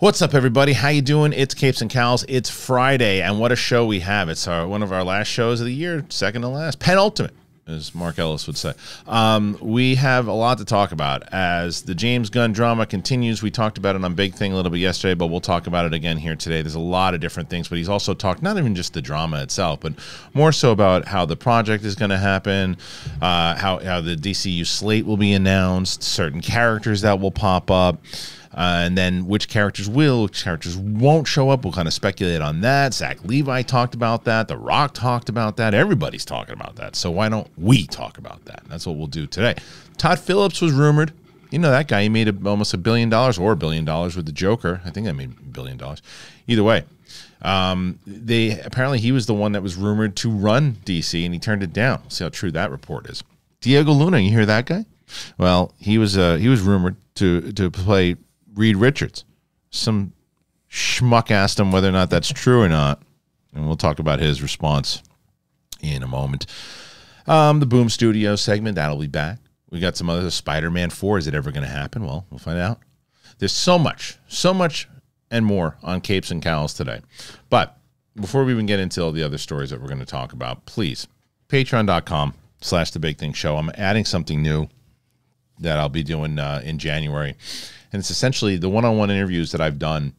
What's up, everybody? How you doing? It's Capes and Cowls. It's Friday, and what a show we have. It's one of our last shows of the year, second to last, penultimate, as Mark Ellis would say. We have a lot to talk about. As the James Gunn drama continues, we talked about it on Big Thing a little bit yesterday, but we'll talk about it again here today. There's a lot of different things, but he's also talked not even just the drama itself, but more so about how the project is going to happen, how the DCU slate will be announced, certain characters that will pop up. And then which characters will, which characters won't show up. We'll kind of speculate on that. Zach Levi talked about that. The Rock talked about that. Everybody's talking about that. So why don't we talk about that? That's what we'll do today. Todd Phillips was rumored. You know that guy. He made almost $1 billion or $1 billion with the Joker. I think I made $1 billion. Either way. They apparently he was the one that was rumored to run DC, and he turned it down. We'll see how true that report is. Diego Luna, you hear that guy? Well, he was rumored to play Reed Richards. Some schmuck asked him whether or not that's true or not, and we'll talk about his response in a moment. The Boom Studios segment, that'll be back. We got some other Spider-Man 4. Is it ever going to happen? Well, we'll find out. There's so much and more on Capes and Cowls today. But before we even get into all the other stories that we're going to talk about, please, patreon.com/thebigthingshow. I'm adding something new that I'll be doing in January. And it's essentially the one-on-one interviews that I've done.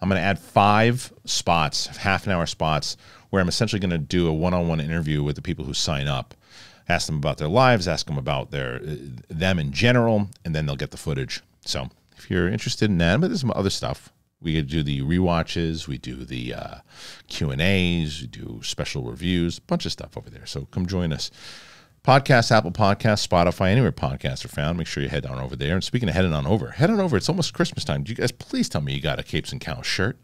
I'm going to add 5 spots, half-an-hour spots, where I'm essentially going to do a one-on-one interview with the people who sign up. Ask them about their lives, ask them about them in general, and then they'll get the footage. So if you're interested in that, but there's some other stuff. We do the rewatches, we do the Q&As, we do special reviews, a bunch of stuff over there. So come join us. Podcasts, Apple Podcasts, Spotify, anywhere podcasts are found. Make sure you head on over there. And speaking of heading on over, it's almost Christmas time. Do you guys please tell me you got a Capes and Cows shirt?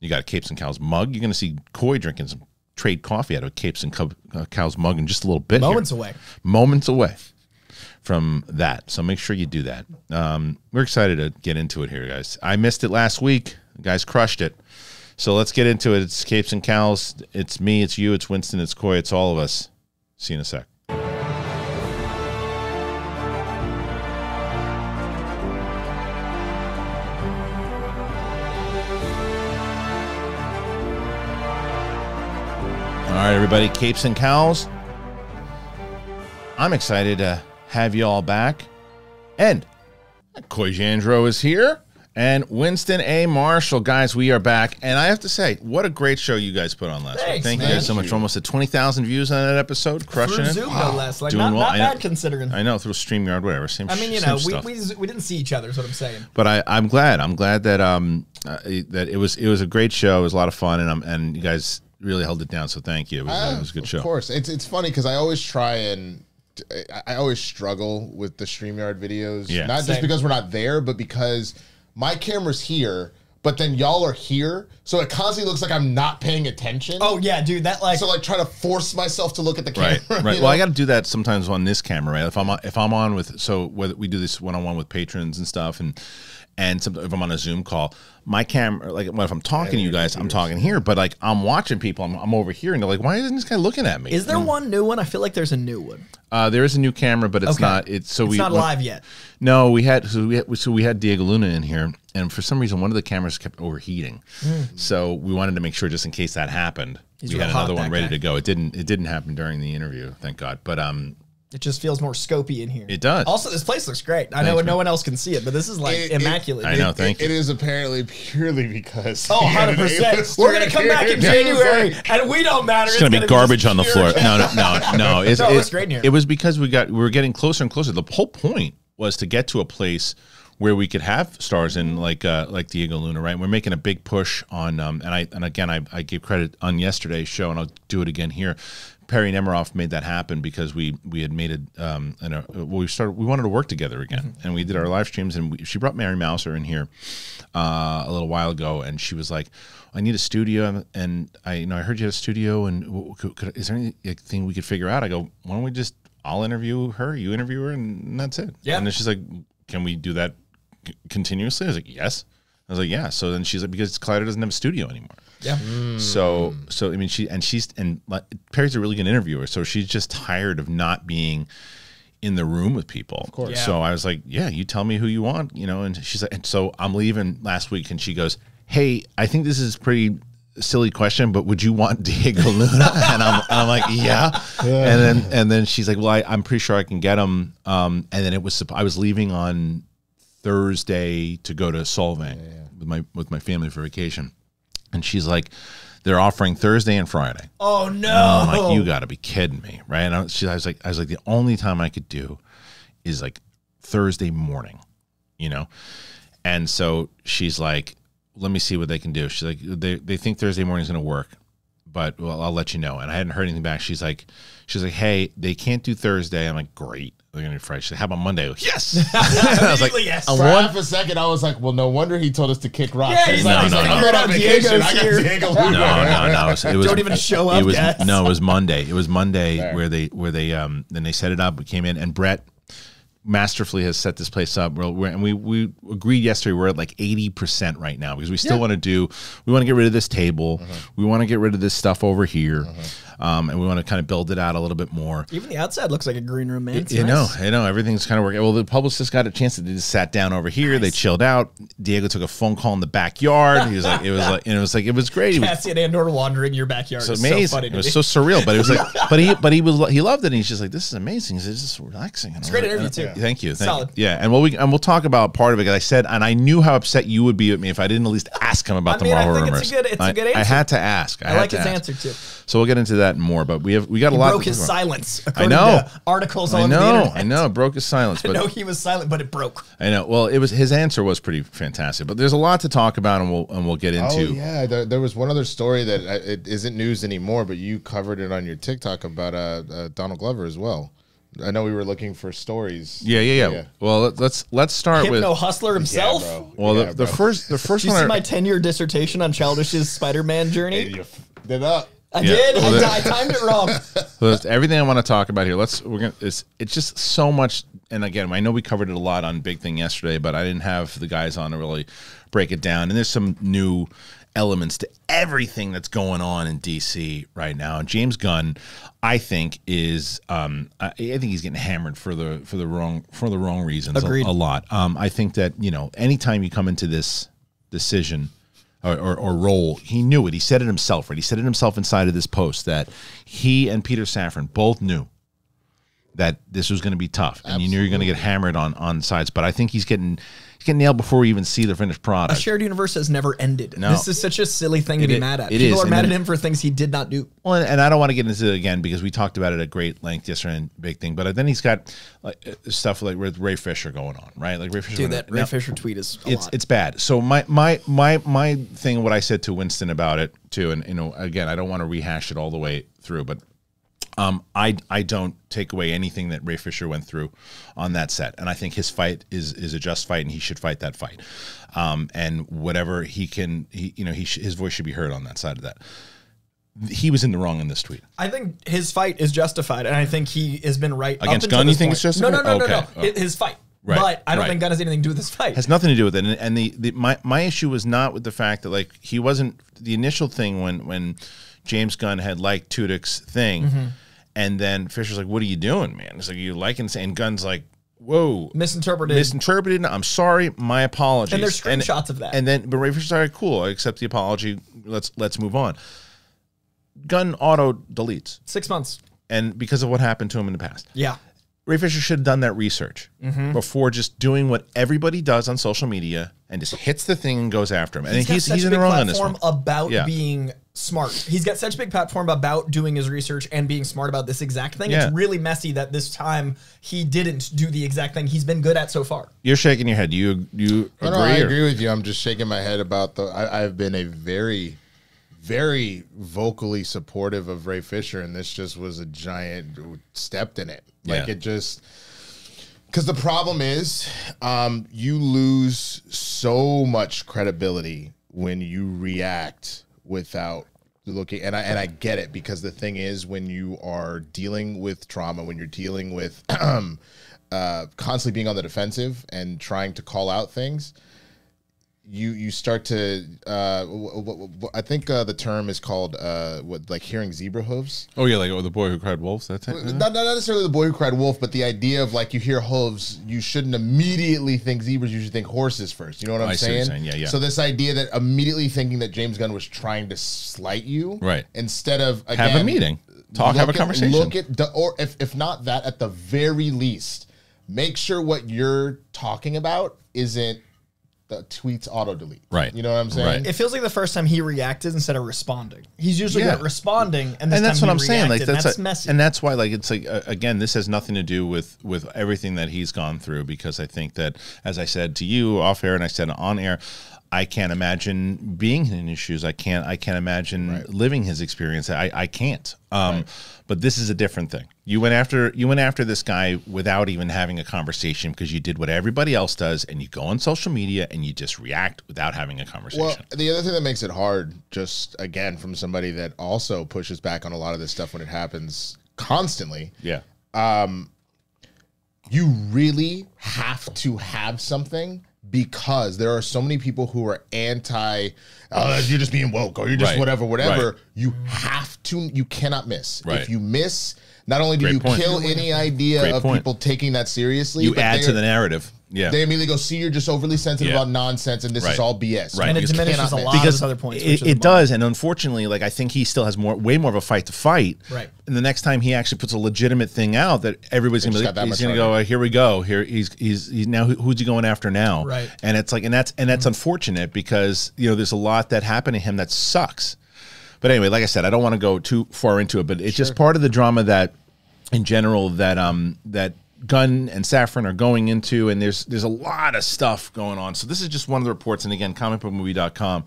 You got a Capes and Cows mug? You're going to see Coy drinking some Trade Coffee out of a Capes and Cows mug in just a little bit. Moments away from that. So make sure you do that. We're excited to get into it here, guys. I missed it last week. You guys crushed it. So let's get into it. It's Capes and Cows. It's me, it's you, it's Winston, it's Coy, it's all of us. See you in a sec. All right, everybody, Capes and Cowls. I'm excited to have you all back. And Coy Jandro is here and Winston A. Marshall. Guys, we are back. And I have to say, what a great show you guys put on last week. Thank you guys so much. Almost at 20,000 views on that episode. Crushing it. Wow. Like, not bad considering. I know, through StreamYard, whatever. Same stuff. I mean, you know, we didn't see each other is what I'm saying. But I'm glad. I'm glad that that it was a great show. It was a lot of fun. And you guys really held it down, so thank you. It was a good show. Of course. It's funny because I always try and I always struggle with the StreamYard videos. Yeah. Not just because we're not there, but because my camera's here, but then y'all are here, so it constantly looks like I'm not paying attention. Oh, yeah, dude. That like... So, like, trying to force myself to look at the camera. Right. Well, I got to do that sometimes on this camera, right? If I'm on with... So, whether we do this one-on-one with patrons and stuff, and if I'm on a Zoom call, my camera, like, well, if I'm talking to you guys, I'm talking here, but like I'm watching people, I'm over here, and they're like, why isn't this guy looking at me? Is there one new one? I feel like there's a new one. There is a new camera, but it's not. It's not live yet. No, we had Diego Luna in here, and for some reason, one of the cameras kept overheating. Mm. So we wanted to make sure, just in case that happened, we had another one ready to go. It didn't happen during the interview, thank God. But it just feels more scopey in here. It does. Also, this place looks great. I know no one else can see it, but this is like immaculate. I know, thank you. It is apparently purely because... Oh, 100%. We're going to come back in January, and we don't matter. It's going to be garbage on the floor. No. It's great in here. It was because we were getting closer and closer. The whole point was to get to a place where we could have stars in like Diego Luna, right? We're making a big push on, and again I gave credit on yesterday's show, and I'll do it again here. Perry Nemiroff made that happen because we had made it, we wanted to work together again, mm-hmm. and we did our live streams, and she brought Mary Mouser in here a little while ago, and she was like, I need a studio, and I heard you had a studio, and is there anything we could figure out? I go, why don't we just, I'll interview her, you interview her, and that's it. Yeah. And then she's like, can we do that continuously? I was like, yes. I was like, yeah. So then she's like, because Collider doesn't have a studio anymore. Yeah. Mm. So I mean, Perry's a really good interviewer. So she's just tired of not being in the room with people. Of course. Yeah. So I was like, yeah, you tell me who you want, you know? And she's like, and so I'm leaving last week and she goes, hey, I think this is pretty silly question, but would you want Diego Luna? and I'm like, yeah. And then she's like, well, I'm pretty sure I can get him. And then I was leaving on Thursday to go to Solvang with my family for vacation. And she's like, they're offering Thursday and Friday. Oh no. And I'm like, you gotta be kidding me. Right. And I was like, the only time I could do is like Thursday morning, you know? And so she's like, let me see what they can do. She's like, they think Thursday morning is going to work, but well, I'll let you know. And I hadn't heard anything back. She's like, hey, they can't do Thursday. I'm like, great. They're going to be Friday. She's like, how about Monday? Like, yes. I was like, yes. For half a second, I was like, well, no wonder he told us to kick rocks. Yeah, he's like, no, don't even show up. No, it was Monday. It was Monday where they they set it up. We came in and Brett masterfully has set this place up. We agreed yesterday we're at like 80% right now because we still want to do, we want to get rid of this table, we want to get rid of this stuff over here, and we want to kind of build it out a little bit more. Even the outside looks like a green room, man. You know, everything's kind of working. Well, the publicist got a chance that they just sat down over here. Nice. They chilled out. Diego took a phone call in the backyard. He was like, it was great. Cassian Andor wandering your backyard. So amazing. So funny it was so surreal, but it was like, he loved it. And he's just like, this is amazing. This is relaxing. And it's great interview too. Thank you. Solid. Yeah, and we'll talk about part of it because I said, and I knew how upset you would be with me if I didn't at least ask him about the Marvel rumors. It's a good answer. I had to ask. I like his answer too. So we'll get into that and more, but we got a lot. Broke his silence. I know. Articles on the internet. I know. Broke his silence. But I know he was silent, but it broke. I know. Well, it was his answer was pretty fantastic, but there's a lot to talk about, and we'll get into. Oh yeah, there was one other story that it isn't news anymore, but you covered it on your TikTok about Donald Glover as well. I know we were looking for stories. Yeah. Well, let's start with Hypno Hustler himself. Yeah, bro. Well, yeah, the first one. This is my 10-year dissertation on Childish's Spider-Man journey. You f***ed it up. I did. Well, I timed it wrong. Everything I want to talk about here. It's just so much. And again, I know we covered it a lot on Big Thing yesterday, but I didn't have the guys on to really break it down. And there's some new elements to everything that's going on in DC right now. And James Gunn, I think, is I think he's getting hammered for the wrong reasons. Agreed. A lot. I think that, you know, anytime you come into this decision or role, he knew it. He said it himself, right? He said it himself inside of this post that he and Peter Safran both knew that this was going to be tough. And Absolutely. You knew you're going to get hammered on sides. But I think he's getting nailed before we even see the finished product. A shared universe has never ended. No. This is such a silly thing to be mad at. People are mad at him for things he did not do. Well, and I don't want to get into it again because we talked about it at great length yesterday and Big Thing. But then he's got like stuff like with Ray Fisher going on, right? Like Ray Fisher. Dude, that Ray Fisher tweet is a lot. It's bad. So my thing, what I said to Winston about it too, and you know, again, I don't want to rehash it all the way through, but I don't take away anything that Ray Fisher went through on that set, and I think his fight is a just fight, and he should fight that fight. And whatever he can, his voice should be heard on that side of that. He was in the wrong in this tweet. I think his fight is justified, and I think he has been right against Gunn. You think it's justified? No. Oh. His fight. Right, but I don't think that has anything to do with this fight. Has nothing to do with it. And my issue was not with the fact that, like, he wasn't the initial thing when James Gunn had liked Tudyk's thing, and then Fisher's like, "What are you doing, man?" It's like, you liking, and Gunn's like, "Whoa, misinterpreted. I'm sorry, my apologies." And there's screenshots of that. And then, but Ray Fisher's like, "Cool, I accept the apology. Let's move on." Gunn auto deletes 6 months, and because of what happened to him in the past, yeah. Ray Fisher should have done that research before just doing what everybody does on social media and just hits the thing and goes after him. And he's in the wrong on this one. About being smart, he's got such a big platform about doing his research and being smart about this exact thing. Yeah. It's really messy that this time he didn't do the exact thing he's been good at so far. You're shaking your head. You agree? No, I agree with you. I'm just shaking my head about the. I've been a very vocally supportive of Ray Fisher, and this just was a giant step in it. Like, it just, because the problem is you lose so much credibility when you react without looking. And I get it, because the thing is, when you are dealing with trauma, when you're dealing with constantly being on the defensive and trying to call out things, you start to I think the term is called what, like hearing zebra hooves. Oh yeah, like The Boy Who Cried Wolf. That type, not necessarily The Boy Who Cried Wolf, but the idea of like you hear hooves, you shouldn't immediately think zebras. You should think horses first. You know what I'm saying? I see what you're saying. Yeah. So this idea that immediately thinking that James Gunn was trying to slight you, right? Instead of again, have a meeting, talk, have a conversation. Look at the, or if not that, at the very least, make sure what you're talking about isn't the tweets auto delete. Right. You know what I'm saying? Right. It feels like the first time he reacted instead of responding. He's usually not responding, and that's what I'm saying. Like that's messy, and that's why, like, it's like again, this has nothing to do with everything that he's gone through, because I think that, as I said to you off air, and I said on air, I can't imagine being in his shoes. I can't imagine living his experience. I can't. But this is a different thing. You went after this guy without even having a conversation, because you did what everybody else does, and you go on social media and you just react without having a conversation. Well, the other thing that makes it hard, just again from somebody that also pushes back on a lot of this stuff when it happens constantly. Yeah. You really have to have something, because there are so many people who are anti, you're just being woke, or you're just whatever. Right. You have to, you cannot miss. Right. If you miss, not only do kill any idea of people taking that seriously, you add to the narrative. Yeah. They immediately go, see, you're just overly sensitive about nonsense, and this is all BS. Right. And it diminishes a lot of other points. It does, and unfortunately, like I think he still has way more of a fight to fight. Right. And the next time he actually puts a legitimate thing out, that everybody's going to be like, he's going to go, here we go. Here he's now who's he going after now? Right. And it's like, and that's unfortunate, because you know there's a lot that happened to him that sucks. But anyway, like I said, I don't want to go too far into it, but it's just part of the drama that, in general, that that Gunn and Safran are going into, and there's a lot of stuff going on. So this is just one of the reports, and again, comicbookmovie.com.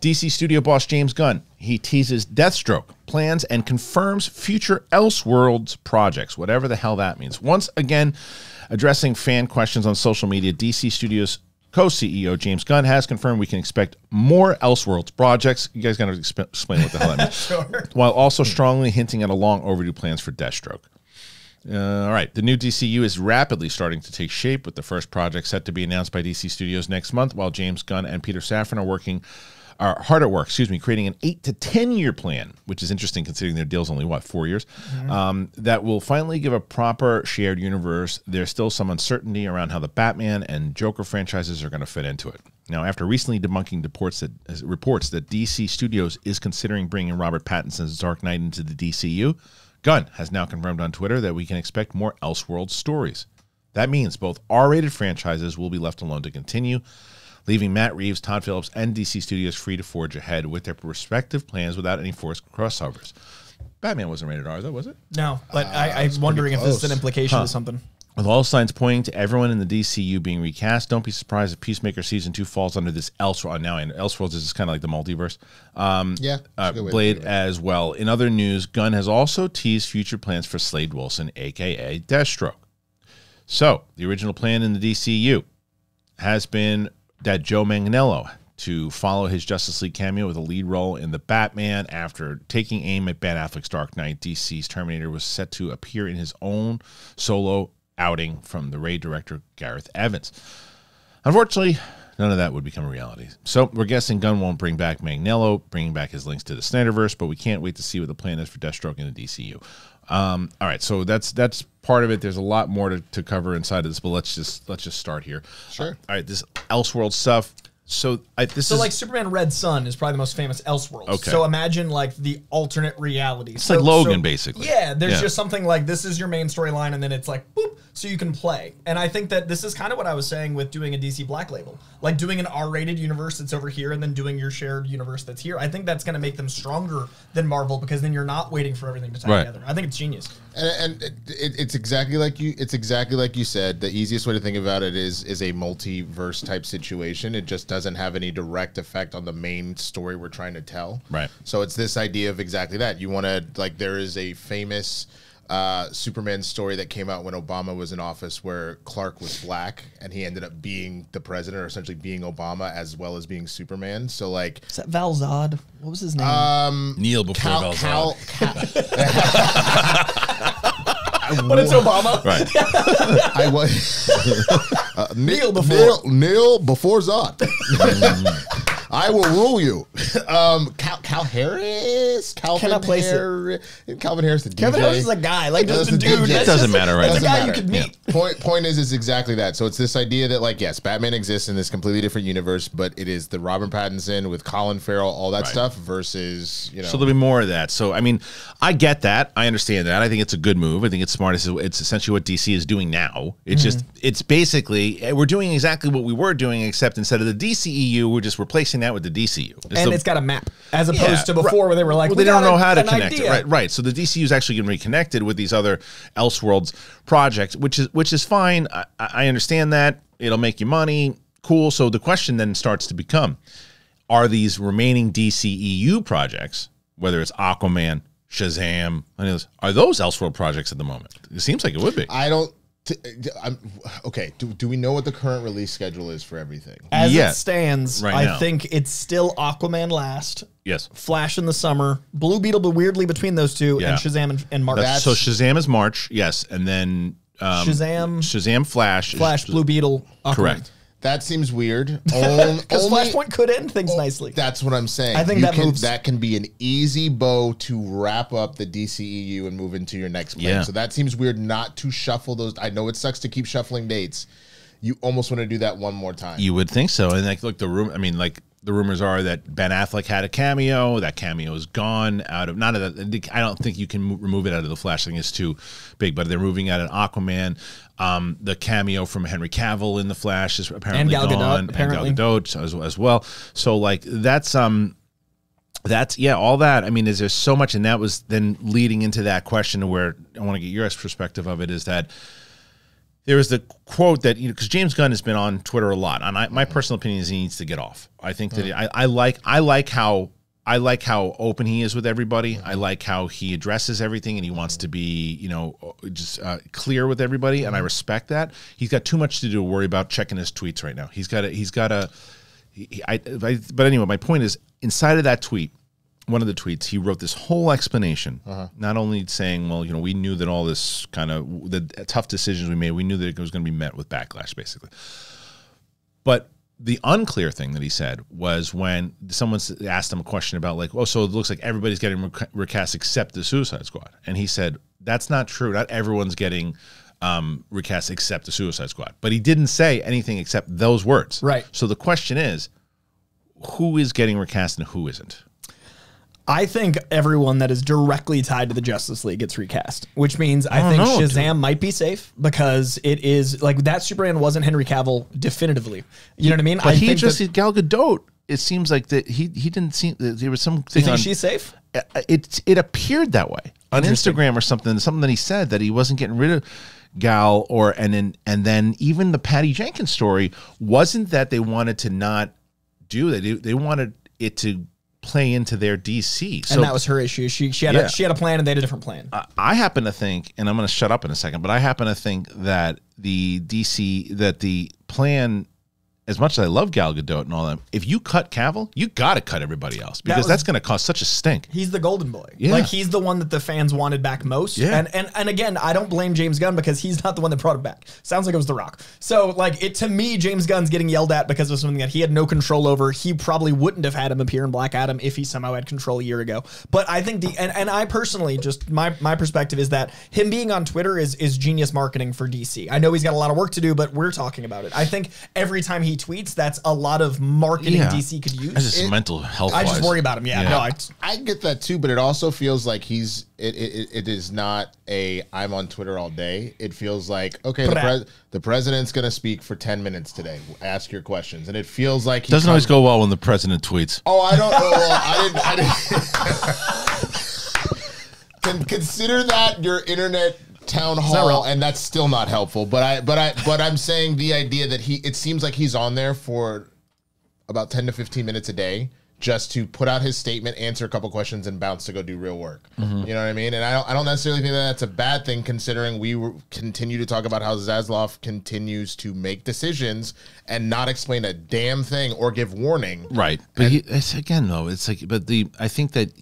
DC studio boss James Gunn, he teases Deathstroke, plans and confirms future Elseworlds projects, whatever the hell that means. Once again, addressing fan questions on social media, DC Studios co-CEO James Gunn has confirmed we can expect more Elseworlds projects. You guys got to explain what the hell that means. Sure. While also strongly hinting at a long overdue plans for Deathstroke. All right. The new DCU is rapidly starting to take shape, with the first project set to be announced by DC Studios next month, while James Gunn and Peter Safran are hard at work, excuse me, creating an 8- to 10-year plan, which is interesting considering their deal's only, what, 4 years? Mm-hmm. That will finally give a proper shared universe. There's still some uncertainty around how the Batman and Joker franchises are going to fit into it. Now, after recently debunking reports that DC Studios is considering bringing Robert Pattinson's Dark Knight into the DCU, Gunn has now confirmed on Twitter that we can expect more Elseworlds stories. That means both R-rated franchises will be left alone to continue, leaving Matt Reeves, Todd Phillips, and DC Studios free to forge ahead with their respective plans without any forced crossovers. Batman wasn't rated R, though, was it? No, but I'm wondering if this is an implication of something. With all signs pointing to everyone in the DCU being recast, don't be surprised if Peacemaker Season 2 falls under this Elseworlds. Now, and Elseworlds is just kind of like the multiverse. Blade as well. In other news, Gunn has also teased future plans for Slade Wilson, a.k.a. Deathstroke. So, the original plan in the DCU has been that Joe Manganiello to follow his Justice League cameo with a lead role in the Batman. After taking aim at Ben Affleck's Dark Knight, DC's Terminator was set to appear in his own solo outing from the Ray director Gareth Evans. Unfortunately, none of that would become a reality. So we're guessing Gunn won't bring back Manganiello, bringing back his links to the Snyderverse, but we can't wait to see what the plan is for Deathstroke in the DCU. All right, so that's part of it. There's a lot more to cover inside of this, but let's just start here. Sure. All right, this Elseworlds stuff. So this is like Superman Red Sun is probably the most famous Elseworlds. Okay. So imagine like the alternate reality. It's like Logan, basically. Yeah, there's just something like this is your main storyline, and then it's like boop, so you can play. And I think that this is kind of what I was saying with doing a DC Black Label, like doing an R-rated universe that's over here, and then doing your shared universe that's here. I think that's going to make them stronger than Marvel, because then you're not waiting for everything to tie together. I think it's genius. And it's exactly like you. It's exactly like you said. The easiest way to think about it is a multiverse type situation. It just doesn't have any direct effect on the main story we're trying to tell. Right. So it's this idea of exactly that. You want to, like, there is a famous Superman story that came out when Obama was in office where Clark was black and he ended up being the president, or essentially being Obama as well as being Superman. So, like, is that Val Zod? What was his name? Neil before Val Zod. But it's Obama. Right. I was Neil before Zod. I will rule you. Calvin Harris, the DJ. Calvin Harris is a guy. Like, just a dude. It doesn't matter right now. That's a guy you could meet. Yeah. Point is exactly that. So it's this idea that, like, yes, Batman exists in this completely different universe, but it is the Robert Pattinson with Colin Farrell, all that stuff versus, you know. So there'll be more of that. So, I mean, I get that. I understand that. I think it's a good move. I think it's smart. It's essentially what DC is doing now. It's it's basically, we're doing exactly what we were doing, except instead of the DCEU, we're just replacing that with the DCU. It's got a map, as opposed to before where they were like, well, they don't know how to connect it. Right. So the DCU is actually getting reconnected with these other Elseworlds projects, which is fine. I understand that. It'll make you money. Cool. So the question then starts to become, are these remaining DCEU projects, whether it's Aquaman, Shazam, any of those, are those Elseworlds projects at the moment? It seems like it would be. I don't. Okay, do we know what the current release schedule is for everything? As it stands, right now. I think it's still Aquaman last. Yes. Flash in the summer. Blue Beetle, but weirdly between those two, and Shazam and March. So Shazam is March, yes, and then Shazam, Flash, Blue Beetle, Aquaman. Correct. That seems weird. Because Flashpoint could end things nicely. That's what I'm saying. I think that can be an easy bow to wrap up the DCEU and move into your next plan. Yeah. So that seems weird not to shuffle those. I know it sucks to keep shuffling dates. You almost want to do that one more time. You would think so. And like, look, the rumors are that Ben Affleck had a cameo. That cameo is gone out of I don't think you can remove it out of the Flash thing. It's too big, but they're moving out an Aquaman. The cameo from Henry Cavill in the Flash is apparently gone. Apparently. And Gal Gadot as well. So like that's all that. I mean, there's so much, and that was then leading into that question where I want to get your perspective of it. Is that there was the quote that, you know, because James Gunn has been on Twitter a lot, and my personal opinion is he needs to get off. I think that I like how open he is with everybody. I like how he addresses everything, and he wants to be, you know, just clear with everybody, and I respect that. He's got too much to do to worry about checking his tweets right now. But anyway, my point is, inside of that tweet, one of the tweets, he wrote this whole explanation, not only saying, well, you know, we knew that all this kind of, the tough decisions we made, we knew that it was going to be met with backlash, basically. But the unclear thing that he said was when someone asked him a question about, like, oh, so it looks like everybody's getting recast except the Suicide Squad. And he said, that's not true. Not everyone's getting recast except the Suicide Squad. But he didn't say anything except those words. Right. So the question is, who is getting recast and who isn't? I think everyone that is directly tied to the Justice League gets recast, which means I think Shazam might be safe because it is like that Superman wasn't Henry Cavill definitively. You know what I mean? But Gal Gadot. It seems like that he didn't seem there was some. You think she's safe? It appeared that way on Instagram or something. Something that he said that he wasn't getting rid of Gal and then even the Patty Jenkins story wasn't that they wanted to not do that. They wanted it to play into their DC. So, and that was her issue. She had a plan and they had a different plan. I happen to think, and I'm going to shut up in a second, but I happen to think that the plan, as much as I love Gal Gadot and all that, if you cut Cavill, you got to cut everybody else because that's going to cause such a stink. He's the golden boy. Yeah. Like he's the one that the fans wanted back most. Yeah. And again, I don't blame James Gunn because he's not the one that brought him back. Sounds like it was The Rock. So like to me, James Gunn's getting yelled at because of something that he had no control over. He probably wouldn't have had him appear in Black Adam if he somehow had control a year ago. But I think and I personally just my perspective is that him being on Twitter is genius marketing for DC. I know he's got a lot of work to do, but we're talking about it. I think every time he tweets, that's a lot of marketing DC could use. That's just mental health. I just worry about him. Yeah, no, I get that too, but it also feels like it is not a I'm on Twitter all day. It feels like okay, the president's going to speak for 10 minutes today. Ask your questions, and it feels like he doesn't always go well when the president tweets. Oh, I don't know. Well, I didn't. Consider that your internet town hall, and that's still not helpful. But I'm saying the idea that it seems like he's on there for about 10 to 15 minutes a day just to put out his statement, answer a couple questions, and bounce to go do real work. You know what I mean? And I don't necessarily think that that's a bad thing, considering we continue to talk about how Zasloff continues to make decisions and not explain a damn thing or give warning. Right, but it's again though. It's like, but I think that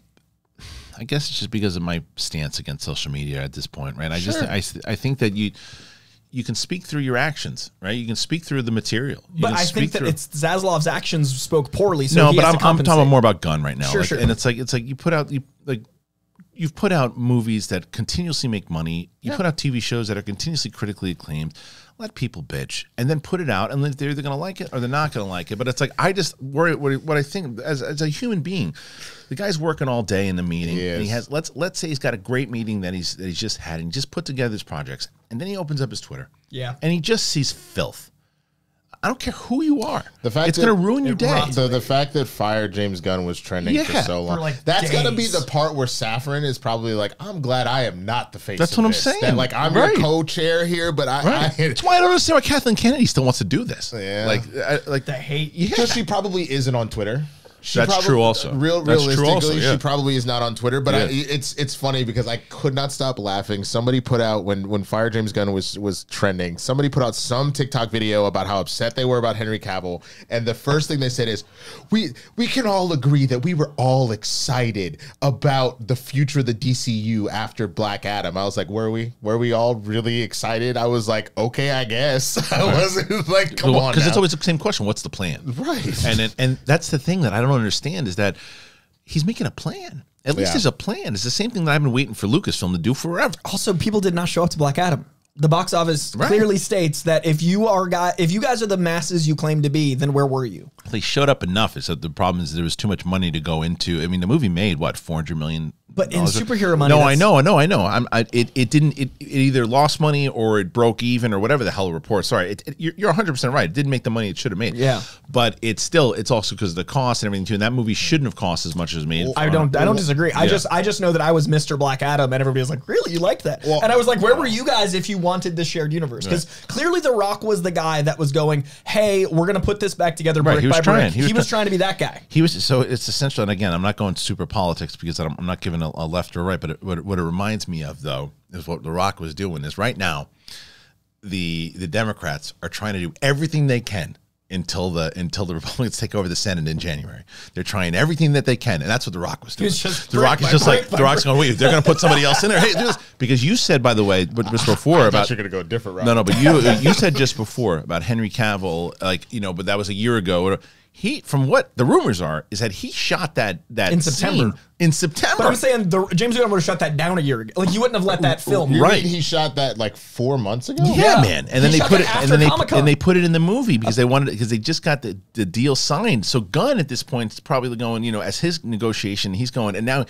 I guess it's just because of my stance against social media at this point, right? I think that you can speak through your actions, right? You can speak through the material. But I think that it's Zaslav's actions spoke poorly. So no, but I'm talking more about Gunn right now. Sure, like, sure. And it's like you put out you've put out movies that continuously make money. You put out TV shows that are continuously critically acclaimed. Let people bitch and then put it out, and they're either going to like it or they're not going to like it. But it's like, I just worry what I think as a human being. The guy's working all day in the meeting, and he has let's say he's got a great meeting that he's just had, and he just put together his projects, and then he opens up his Twitter, and he just sees filth. I don't care who you are. The fact it's going to ruin your day. The fact that fire James Gunn was trending for so long. For like that's going to be the part where Safran is probably like, I'm glad I am not the face of this. That's what I'm saying. That, like, I'm your co-chair here, but that's why I don't understand why Kathleen Kennedy still wants to do this. Yeah. Like the hate. Because she probably isn't on Twitter. Realistically, she probably is not on Twitter, but it's funny because I could not stop laughing. Somebody put out when Fire James Gunn was trending, somebody put out some TikTok video about how upset they were about Henry Cavill, and the first thing they said is, "We can all agree that we were all excited about the future of the DCU after Black Adam." I was like, "Were we all really excited?" I was like, "Okay, I guess." I wasn't like, "Come on," because it's always the same question: "What's the plan?" Right, and that's the thing that I don't understand is that he's making a plan. At least there's a plan. It's the same thing that I've been waiting for Lucasfilm to do forever. Also, people did not show up to Black Adam. The box office clearly states that if you guys are the masses you claim to be, then where were you? They showed up enough. It's that the problem is there was too much money to go into. I mean, the movie made what, $400 million? But in superhero money, I know. It didn't. It either lost money or it broke even or whatever the hell the report. Sorry, you're 100% right. It didn't make the money it should have made. Yeah, but it's also because of the cost and everything too. And that movie shouldn't have cost as much as made. Well, I don't disagree. Yeah. I just know that I was Mr. Black Adam, and everybody was like, "Really, you liked that?" Well, and I was like, "Where were you guys if you wanted this shared universe?" Because clearly, The Rock was the guy that was going, "Hey, we're gonna put this back together." Right, he was trying to be that guy. He was so it's essential. And again, I'm not going super politics because I'm not giving a left or right, but what it reminds me of though is what The Rock was doing is right now the Democrats are trying to do everything they can until the Republicans take over the Senate in January. They're trying everything that they can, and that's what The Rock was doing. The Rock is just like, wait, they're going to put somebody else in there. Hey, do this. Because you said, by the way, but just before about you're going to go a different route. No, but you said just before about Henry Cavill, like, you know, but that was a year ago. Or, he, from what the rumors are, is that he shot that in September. But I'm saying James Gunn would have shot that down a year ago. Like, you wouldn't have let that film. Right? He shot that like 4 months ago. Yeah, man. And then they put it, and they put it in the movie because they wanted it, because they just got the deal signed. So Gunn at this point is probably going, you know, as his negotiation, he's going, and now,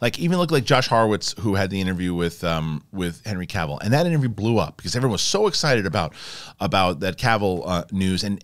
like, even look like Josh Horowitz, who had the interview with Henry Cavill, and that interview blew up because everyone was so excited about that Cavill news, and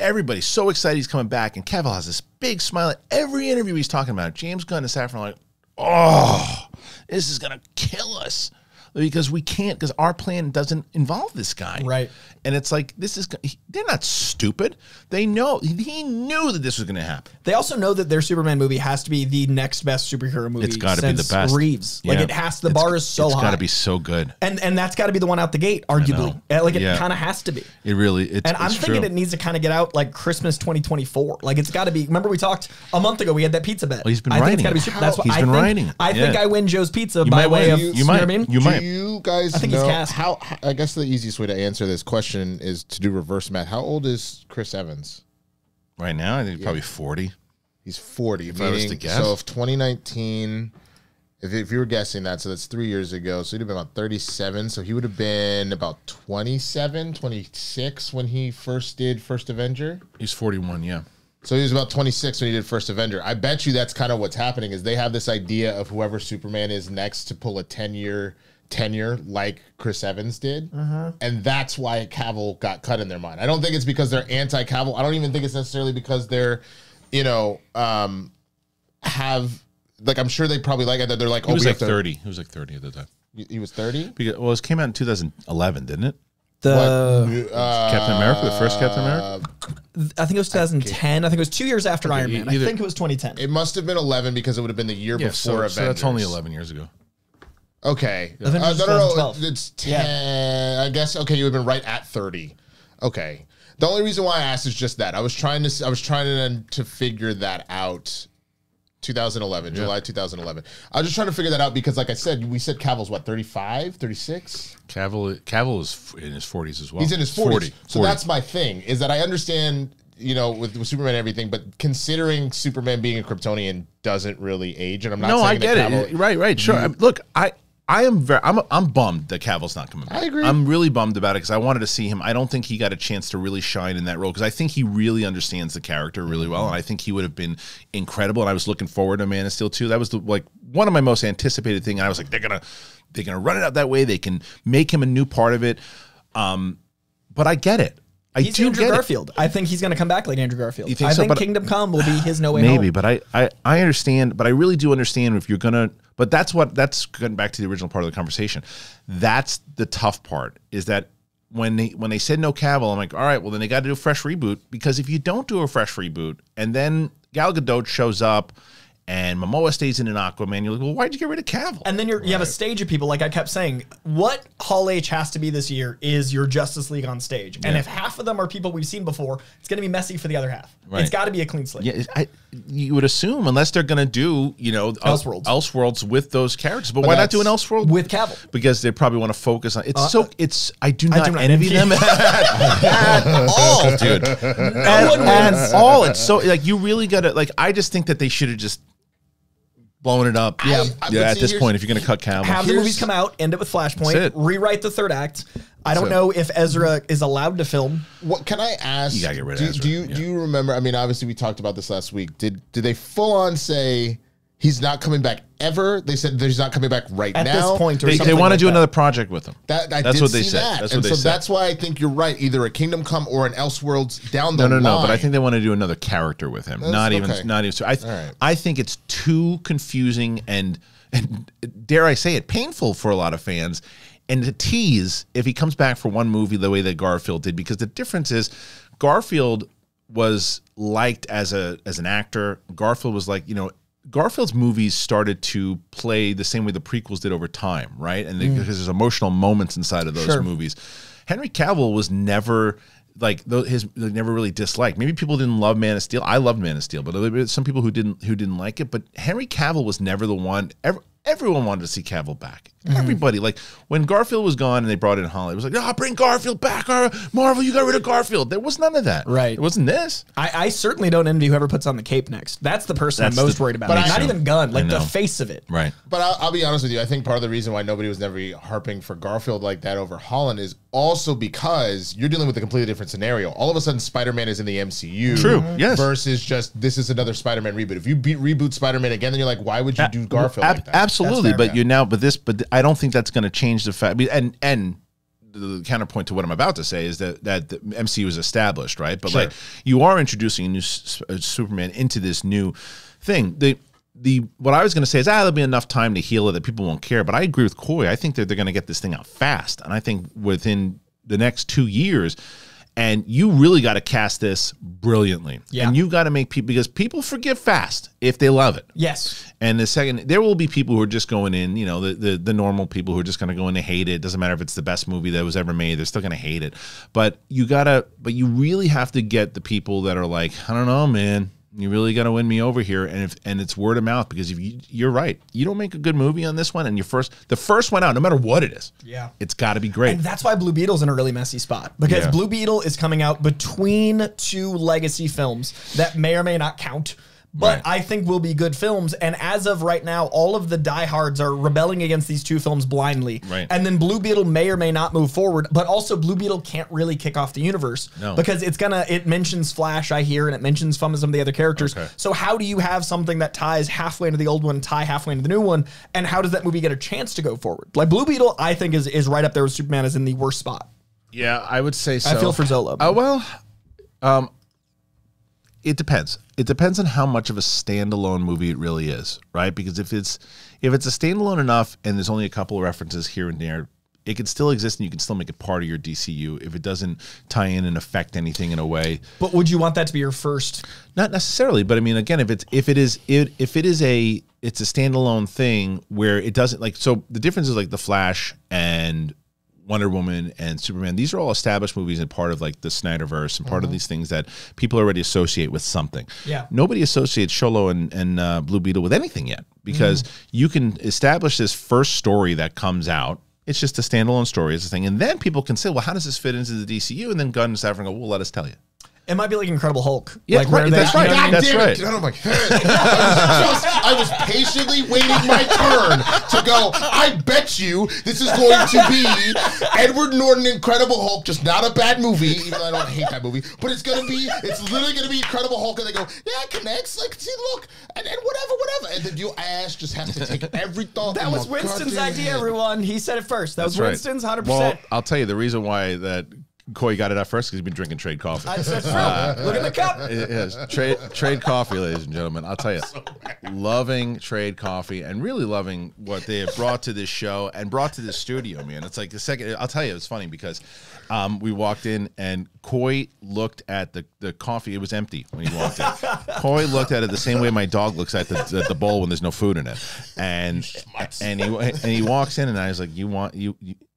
everybody's so excited he's coming back, and Cavill has this big smile at every interview he's talking about. James Gunn and Safran are like, oh, this is gonna kill us because we can't, because our plan doesn't involve this guy, right? And it's like, this is, they're not stupid. They know, he knew that this was going to happen. They also know that their Superman movie has to be the next best superhero movie. It's got to be the best. Reeves, like, it has. The bar is so high. It's got to be so good. And that's got to be the one out the gate, arguably. Like, it kind of has to be. It really. And I'm thinking it needs to kind of get out like Christmas 2024. Like, it's got to be. Remember, we talked a month ago. We had that pizza bet. Well, he's been writing. That's what I think. I think I win Joe's Pizza by way of. You might. You might. Do you guys? I think he's cast. How? I guess the easiest way to answer this question is to do reverse math. How old is Chris Evans right now? I think he's probably 40. He's 40. If I was to guess. So if 2019, if you were guessing that, so that's 3 years ago. So he'd have been about 37. So he would have been about 27, 26 when he first did First Avenger. He's 41, yeah. So he was about 26 when he did First Avenger. I bet you that's kind of what's happening is they have this idea of whoever Superman is next to pull a 10-year tenure like Chris Evans did, and that's why Cavill got cut in their mind. I don't think it's because they're anti-Cavill. I don't even think it's necessarily because they're, you know, have, like, I'm sure they probably like it. They're like, he was like 30 at the time. He was 30? Because, well, it came out in 2011, didn't it? Captain America, the first Captain America? I think it was 2010. I think it was 2 years after Iron Man. I think it was 2010. It must have been 11 because it would have been the year before Avengers. So that's only 11 years ago. Okay. No, it's 10. Yeah. I guess, okay, you would have been right at 30. Okay. The only reason why I asked is just that. I was trying to figure that out 2011, yeah. July 2011. I was just trying to figure that out because, like I said, we said Cavill's, what, 35, 36? Cavill is in his 40s as well. He's in his 40s. So that's my thing, is that I understand, you know, with Superman and everything, but considering Superman being a Kryptonian doesn't really age, and I'm not saying I get that Cavill, it. Right, sure. I'm bummed that Cavill's not coming back. I agree. I'm really bummed about it because I wanted to see him. I don't think he got a chance to really shine in that role because I think he really understands the character really well, and I think he would have been incredible. And I was looking forward to Man of Steel 2. That was like one of my most anticipated things. And I was like, they're gonna run it out that way. They can make him a new part of it. But I get it. He's Andrew Garfield. I think he's going to come back like Andrew Garfield. You think so? I think Kingdom Come will be his No Way Home. Maybe, but I understand. But I really do understand if you're going to. But that's getting back to the original part of the conversation. That's the tough part, is that when they said no Cavill, I'm like, all right, well then they got to do a fresh reboot, because if you don't do a fresh reboot and then Gal Gadot shows up and Momoa stays in an Aquaman, you're like, well, why'd you get rid of Cavill? And then you have a stage of people, like I kept saying, what Hall H has to be this year is your Justice League on stage. Yeah. And if half of them are people we've seen before, it's going to be messy for the other half. Right. It's got to be a clean slate. Yeah, you would assume, unless they're going to do, you know, Elseworlds with those characters. But why not do an Elseworlds with Cavill? Because they probably want to focus on I do not envy them at all, dude. No one wins. It's so, like, you really got to, like, I just think that they should have just blowing it up. Yeah, at this point, if you're going to cut Cavill. Have the movies come out, end it with Flashpoint, rewrite the third act. I don't know if Ezra is allowed to film. What can I ask? You got to get rid of Ezra. Do you remember, I mean, obviously we talked about this last week. Did they full on say he's not coming back ever? They said he's not coming back right now. At this point, they want to do another project with him. That's what they said. And so that's why I think you're right. Either a Kingdom Come or an Elseworlds down the line. No. But I think they want to do another character with him. Not even. So I think it's too confusing and dare I say it, painful for a lot of fans. And to tease if he comes back for one movie the way that Garfield did, because the difference is Garfield was liked as an actor. Garfield was like, you know, Garfield's movies started to play the same way the prequels did over time, right? And because there's emotional moments inside of those movies. Henry Cavill was never like never really disliked. Maybe people didn't love Man of Steel. I loved Man of Steel, but there were some people who didn't like it. But Henry Cavill was never the one. Everyone wanted to see Cavill back. Everybody, like when Garfield was gone and they brought in Holly, it was like, oh, bring Garfield back. Or Marvel, you got rid of Garfield. There was none of that. Right. It wasn't this. I certainly don't envy whoever puts on the cape next. That's the person I'm most worried about. But not even Gunn, like the face of it. Right. But I'll be honest with you. I think part of the reason why nobody was never harping for Garfield like that over Holland is also because you're dealing with a completely different scenario. All of a sudden, Spider-Man is in the MCU. True. Yes. Versus just this is another Spider-Man reboot. If you reboot Spider-Man again, then you're like, why would you do Garfield like that? Absolutely. But you're now. But I don't think that's going to change the fact. And the counterpoint to what I'm about to say is that the MCU is established, right? But like you are introducing a new Superman into this new thing. What I was going to say is there'll be enough time to heal it that people won't care. But I agree with Coy. I think that they're going to get this thing out fast, and I think within the next 2 years. And you really got to cast this brilliantly. Yeah. And you got to make people, because people forgive fast if they love it. Yes. And the second, there will be people who are just going in, you know, the normal people who are just going to go in and hate it. Doesn't matter if it's the best movie that was ever made. They're still going to hate it. But you really have to get the people that are like, I don't know, man. You really got to win me over here, and it's word of mouth, because if you're right, you don't make a good movie on this one, and the first one out, no matter what it is, it's got to be great. And that's why Blue Beetle's in a really messy spot, because Blue Beetle is coming out between two legacy films that may or may not count, but I think will be good films. And as of right now, all of the diehards are rebelling against these two films blindly. Right. And then Blue Beetle may or may not move forward, but also Blue Beetle can't really kick off the universe because it mentions Flash, I hear, and it mentions some of the other characters. Okay. So how do you have something that ties halfway into the old one, tie halfway into the new one? And how does that movie get a chance to go forward? Like Blue Beetle, I think is right up there with Superman, is in the worst spot. Yeah, I would say so. I feel for Zolo. It depends. It depends on how much of a standalone movie it really is, right? Because if it's a standalone enough and there's only a couple of references here and there, it could still exist and you can still make it part of your DCU if it doesn't tie in and affect anything in a way. But would you want that to be your first? Not necessarily, but I mean, again, if it is a standalone thing where it doesn't, like, so the difference is like the Flash and Wonder Woman and Superman, these are all established movies and part of like the Snyderverse and part of these things that people already associate with something. Yeah. Nobody associates Solo and Blue Beetle with anything yet, because you can establish this first story that comes out. It's just a standalone story. It's a thing. And then people can say, well, how does this fit into the DCU? And then Gunn and Safran go, well, let us tell you. It might be like Incredible Hulk. Yeah, like right, that's right. You know, that's right. I'm like, hey. I was patiently waiting my turn to go, I bet you this is going to be Edward Norton Incredible Hulk, just not a bad movie, even though I don't hate that movie, but it's going to be, it's literally going to be Incredible Hulk, and they go, yeah, it connects, like, see, look, and whatever, whatever. And then your ass just has to take every thought. That was Winston's idea, everyone. He said it first. That was Winston's 100%. Well, I'll tell you, the reason why that Corey got it out first because he's been drinking Trade Coffee. Look at the cup. Yes, Trade Coffee, ladies and gentlemen. I'll tell you, loving Trade Coffee and really loving what they have brought to this show and brought to this studio, man. It's like the second, I'll tell you, it's funny because we walked in and Coy looked at the coffee. It was empty when he walked in. Coy looked at it the same way my dog looks at the bowl when there's no food in it. And he walks in and I was like,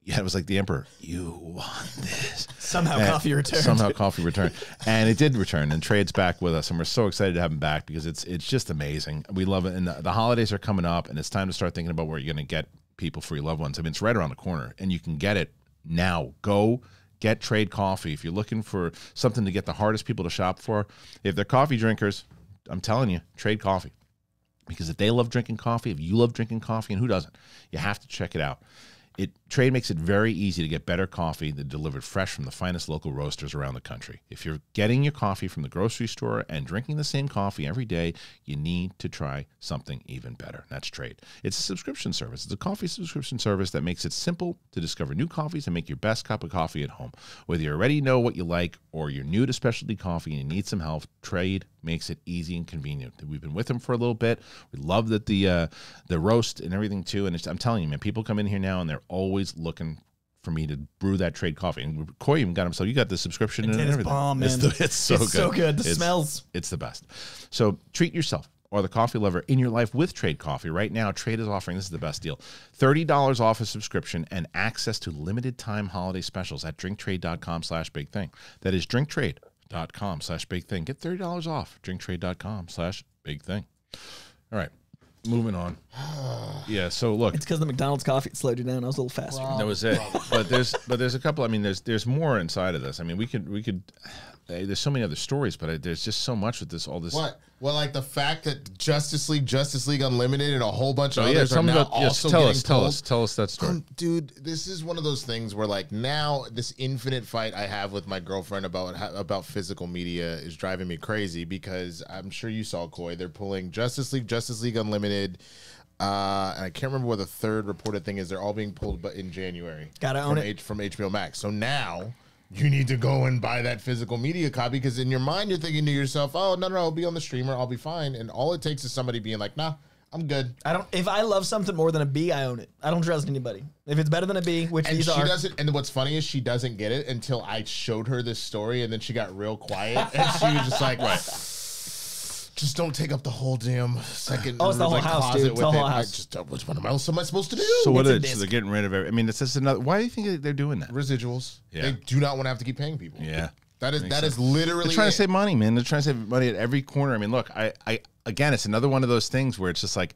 yeah, it was like the Emperor. You want this? Somehow coffee returned, and it did return. And Trade's back with us, and we're so excited to have him back because it's just amazing. We love it, and the holidays are coming up, and it's time to start thinking about where you're going to get people for your loved ones. I mean, it's right around the corner, and you can get it now. Go get Trade Coffee if you're looking for something to get the hardest people to shop for. If they're coffee drinkers, I'm telling you, Trade Coffee, because if they love drinking coffee, if you love drinking coffee, and who doesn't? You have to check it out. Trade makes it very easy to get better coffee that delivered fresh from the finest local roasters around the country. If you're getting your coffee from the grocery store and drinking the same coffee every day, you need to try something even better. That's Trade. It's a subscription service. It's a coffee subscription service that makes it simple to discover new coffees and make your best cup of coffee at home. Whether you already know what you like or you're new to specialty coffee and you need some help, Trade makes it easy and convenient. We've been with them for a little bit. We love that the roast and everything too. And I'm telling you, man, people come in here now and they're always looking for me to brew that Trade Coffee. And Corey even got himself, you got the subscription and everything. Bomb, it's so good. The smells. It's the best. So treat yourself or the coffee lover in your life with Trade Coffee. Right now, Trade is offering, this is the best deal, $30 off a subscription and access to limited time holiday specials at drinktrade.com/big thing. That is drinktrade.com/big thing. Get $30 off. Drinktrade.com/big thing. All right. Moving on. Yeah, so look. It's because the McDonald's coffee slowed you down. I was a little faster. Wow. That was it. But there's a couple. I mean, there's more inside of this. I mean, we could there's so many other stories, but there's just so much with this. All this. What? Well, like the fact that Justice League Unlimited, and a whole bunch of others are now also getting pulled. Tell us that story, dude. This is one of those things where, like, now this infinite fight I have with my girlfriend about physical media is driving me crazy because I'm sure you saw, Coy. They're pulling Justice League Unlimited. And I can't remember what the third reported thing is. They're all being pulled, but in January. Gotta own it from HBO Max. So now you need to go and buy that physical media copy because in your mind you're thinking to yourself, "Oh no, I'll be on the streamer, I'll be fine." And all it takes is somebody being like, "Nah, I'm good. I don't. If I love something more than a B, I own it. I don't trust anybody. If it's better than a B, which these are." And what's funny is she doesn't get it until I showed her this story, and then she got real quiet and she was just like, "What?" Just don't take up the whole damn second. Oh, it's the whole house, dude. It's the whole house. Just, what else am I supposed to do? So what is it? So they're getting rid of everything. I mean, it's just another. Why do you think they're doing that? Residuals. Yeah. They do not want to have to keep paying people. Yeah. That is literally. They're trying to save money, man. They're trying to save money at every corner. I mean, look, I again, it's another one of those things where it's just like,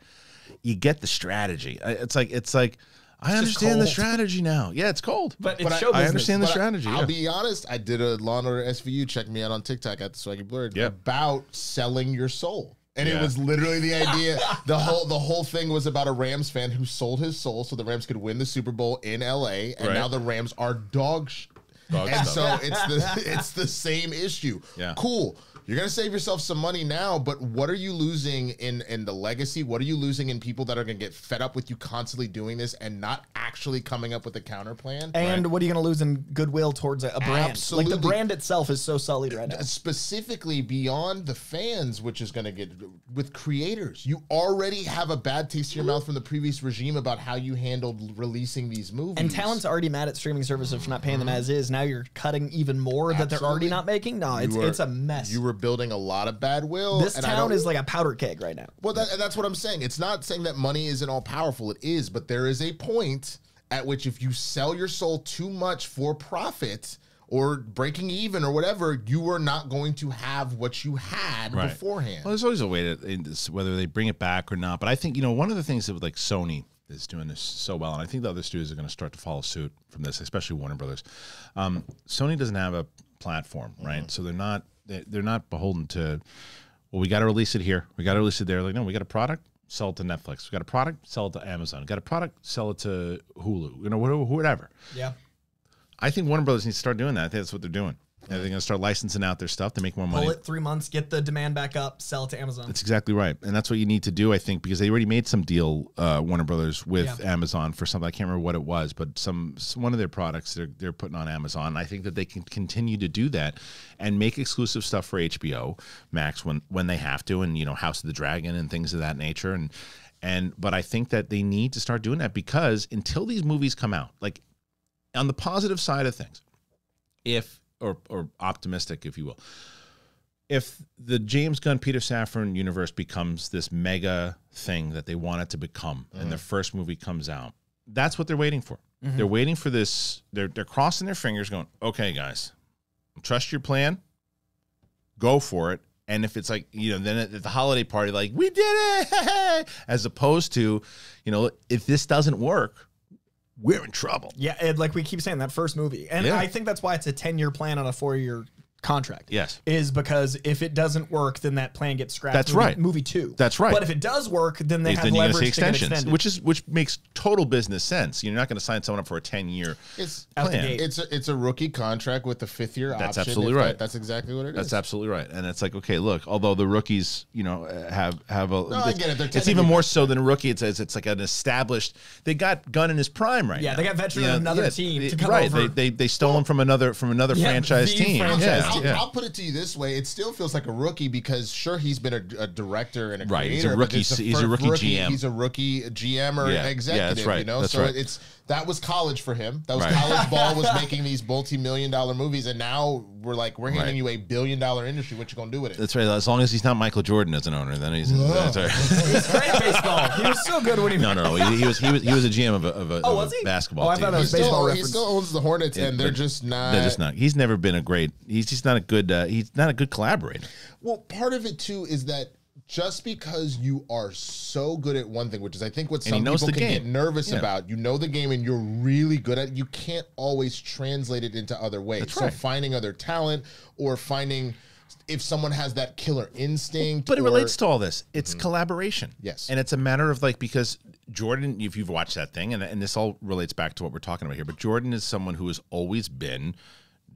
you get the strategy. It's like. I understand the strategy now. Yeah, it's cold. But it's show business. I understand the strategy. I'll be honest. I did a Law & Order SVU. Check me out on TikTok at the Swaggy Blurred about selling your soul. And it was literally the idea. The whole thing was about a Rams fan who sold his soul so the Rams could win the Super Bowl in L.A. And now the Rams are dog shit. And so it's the same issue. Yeah. Cool. You're going to save yourself some money now, but what are you losing in the legacy? What are you losing in people that are going to get fed up with you constantly doing this and not actually coming up with a counter plan? And what are you going to lose in goodwill towards a brand? Absolutely. Like the brand itself is so sullied right now. Specifically beyond the fans, which is going to get with creators. You already have a bad taste in your mouth from the previous regime about how you handled releasing these movies. And talent's already mad at streaming services for not paying them as is. Now you're cutting even more that they're already not making. No, it's a mess. You were building a lot of bad will. This town is like a powder keg right now. Well, that's what I'm saying. It's not saying that money isn't all powerful. It is, but there is a point at which if you sell your soul too much for profit or breaking even or whatever, you are not going to have what you had beforehand. Well, there's always a way to, whether they bring it back or not. But I think, you know, one of the things that like Sony is doing this so well, and I think the other studios are going to start to follow suit from this, especially Warner Brothers. Sony doesn't have a platform, right? Mm-hmm. So they're not beholden to, well, we got to release it here, we got to release it there. Like, no, we got a product, sell it to Netflix. We got a product, sell it to Amazon. Got a product, sell it to Hulu. You know, whatever. Yeah. I think Warner Brothers needs to start doing that. I think that's what they're doing. Mm-hmm. They're going to start licensing out their stuff to make more money. Pull it 3 months, get the demand back up, sell it to Amazon. That's exactly right. And that's what you need to do, I think, because they already made some deal, Warner Brothers, with Amazon for something. I can't remember what it was, but one of their products they're putting on Amazon. I think that they can continue to do that and make exclusive stuff for HBO Max when they have to, and, you know, House of the Dragon and things of that nature. But I think that they need to start doing that, because until these movies come out, like, on the positive side of things, or optimistic, if you will, if the James Gunn, Peter Safran universe becomes this mega thing that they want it to become, and their first movie comes out, that's what they're waiting for. Mm-hmm. They're waiting for this. They're crossing their fingers going, okay, guys, trust your plan. Go for it. And if it's like, you know, then at the holiday party, like, we did it, as opposed to, you know, if this doesn't work, we're in trouble. Yeah, and like we keep saying, that first movie. And I think that's why it's a 10-year plan on a 4-year contract. Yes. Is because if it doesn't work, then that plan gets scrapped. That's right. Movie two. That's right. But if it does work, then they have leverage to extensions, which makes total business sense. You're not going to sign someone up for a 10-year plan. It's a rookie contract with the 5th-year option. That's absolutely right. That's exactly what it is. That's absolutely right. And it's like, okay, look, although the rookies, you know, have a. No, I get it. It's even more so than a rookie. It's like an established. They got Gunn in his prime right now. Yeah, they got veterans on another team to come over. Right. They stole him from another franchise team. I'll put it to you this way: it still feels like a rookie, because sure, he's been a director and a creator. He's a rookie GM or executive. That's right. You know, that's so right. That was college for him. That was college ball, was making these multi-million-dollar movies, and now we're like, we're handing you a billion-dollar industry. What you gonna do with it? That's right. As long as he's not Michael Jordan as an owner, then he's. That's right. He's great baseball. He was so good when he. No. He was a GM of a basketball team. Oh, I thought that was baseball reference. He still owns the Hornets, and they're just not. They're just not. He's never been a great. He's not a good. He's not a good collaborator. Well, part of it too is that, just because you are so good at one thing, which is I think what some people can get nervous about, you know the game and you're really good at it, you can't always translate it into other ways. That's right. So finding other talent, or finding if someone has that killer instinct. But it relates to all this. It's collaboration. Yes. And it's a matter of like, because Jordan, if you've watched that thing, and this all relates back to what we're talking about here, but Jordan is someone who has always been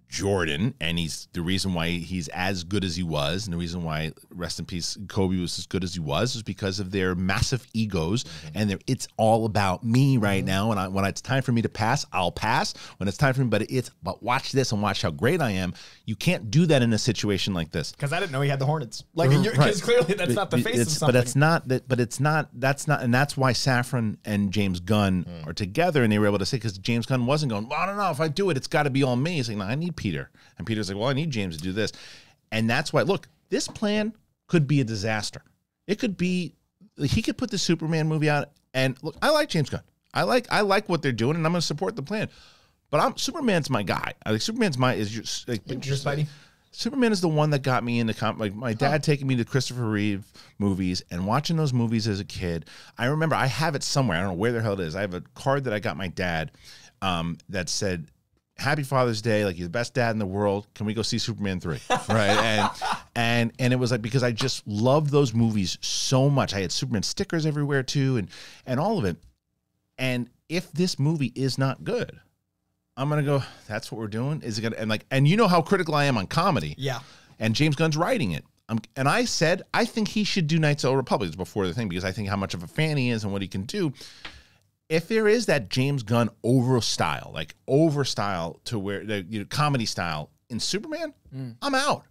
Jordan, and he's the reason why he's as good as he was, and the reason why, rest in peace, Kobe was as good as he was because of their massive egos, and it's all about me right now. And when it's time for me to pass, I'll pass. When it's time for me, but watch this and watch how great I am. You can't do that in a situation like this. Because I didn't know he had the Hornets. Like, because clearly that's not the face of something. But it's not that. But it's not. That's not. And that's why Safran and James Gunn are together, and they were able to say, because James Gunn wasn't going, well, I don't know if I do it, it's got to be all me. He's like, no, I need Peter. And Peter's like, well, I need James to do this. And that's why, look, this plan could be a disaster. It could be, he could put the Superman movie out, and look, I like James Gunn. I like what they're doing, and I'm going to support the plan. But Superman's my guy. Superman is the one that got me into my dad taking me to Christopher Reeve movies and watching those movies as a kid. I remember, I have it somewhere, I don't know where the hell it is. I have a card that I got my dad that said, Happy Father's Day, like, you're the best dad in the world. Can we go see Superman 3? Right. And it was like, because I just loved those movies so much. I had Superman stickers everywhere too, and all of it. And if this movie is not good, I'm gonna go, that's what we're doing? Is it gonna, and you know how critical I am on comedy. Yeah. And James Gunn's writing it. And I said, I think he should do Knights of the Old Republic before the thing, because I think how much of a fan he is and what he can do. If there is that James Gunn over style to where the comedy style in Superman, I'm out.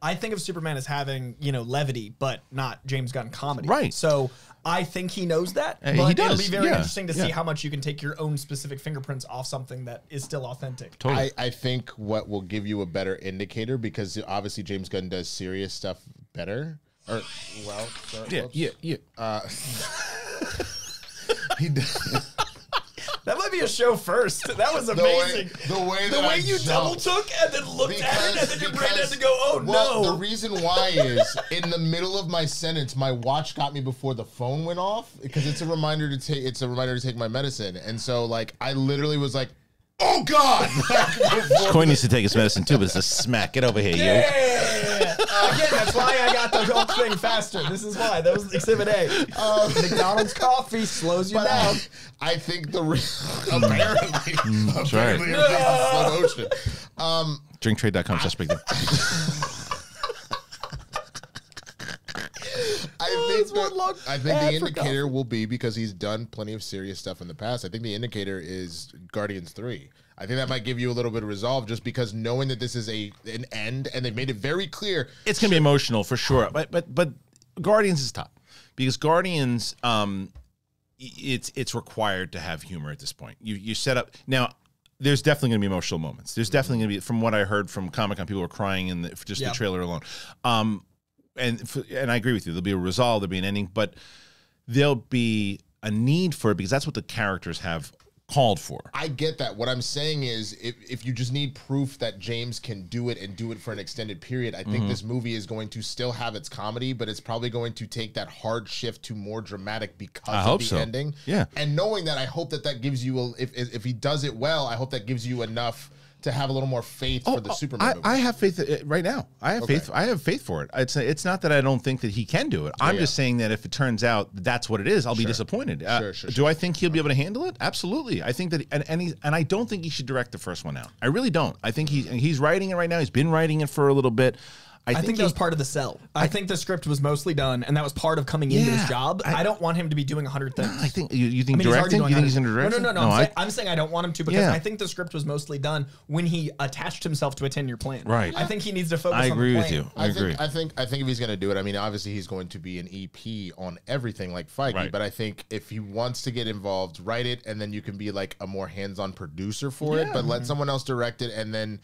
I think of Superman as having, you know, levity, but not James Gunn comedy. Right. So I think he knows that. But he does. It'll be very interesting to see how much you can take your own specific fingerprints off something that is still authentic. Totally. I think what will give you a better indicator, because obviously James Gunn does serious stuff better. Or well, sorry, yeah. He does. That trivia show first. That was amazing. The way you double took and then looked at it and then your brain had to go, oh no. The reason why is in the middle of my sentence, my watch got me before the phone went off because it's a reminder to take my medicine. And so like I literally was like, oh God! Coin needs to take his medicine too, but it's a smack. Get over here, yo. Yeah. Again, that's why I got the whole thing faster. This is why. That was Exhibit A. McDonald's coffee slows you down. I think the apparently slow motion. Drinktrade.com. I think the indicator will be, because he's done plenty of serious stuff in the past, I think the indicator is Guardians 3. I think that might give you a little bit of resolve just because knowing that this is an end and they've made it very clear. It's going to be emotional for sure. But Guardians is top because Guardians, it's required to have humor at this point. You set up – now, there's definitely going to be emotional moments. There's definitely going to be – from what I heard from Comic-Con, people were crying in the, just the trailer alone. And I agree with you. There'll be a resolve, there'll be an ending, but there'll be a need for it because that's what the characters have called for. I get that. What I'm saying is if you just need proof that James can do it and do it for an extended period, I think this movie is going to still have its comedy, but it's probably going to take that hard shift to more dramatic because of the ending. Yeah. And knowing that, I hope that that gives you, if he does it well, I hope that gives you enough to have a little more faith for the Superman movie. I have faith right now. I have faith. I have faith for it. It's not that I don't think that he can do it. I'm just saying that if it turns out that's what it is, I'll be disappointed. Do I think he'll be able to handle it? Absolutely. I think that, and I don't think he should direct the first one out. I really don't. I think he's writing it right now. He's been writing it for a little bit. I think that was part of the sell. I think the script was mostly done, and that was part of coming into his job. I don't want him to be doing 100 things. I think you think directing. You think he's in directing? No. I'm saying I don't want him to because I think the script was mostly done when he attached himself to a 10-year plan. Right. I think he needs to focus. I agree on the plan. With you. I think if he's going to do it, I mean, obviously he's going to be an EP on everything like Feige, but I think if he wants to get involved, write it, and then you can be like a more hands-on producer for it. But let someone else direct it, and then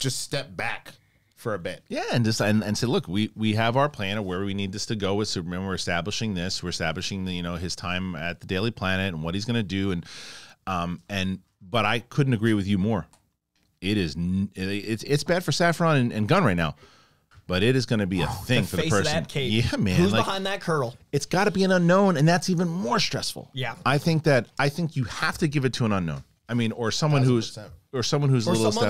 just step back for a bit. Yeah, and just and say, look, we have our plan of where we need this to go with Superman. We're establishing this. We're establishing the, you know, his time at the Daily Planet and what he's going to do. And but I couldn't agree with you more. It's bad for Safran and Gunn right now, but it is going to be a thing for the person. Of that cape. Yeah, man. Who's like, behind that curl? It's got to be an unknown, and that's even more stressful. Yeah, I think you have to give it to an unknown. I mean, or someone 1,000%. Or someone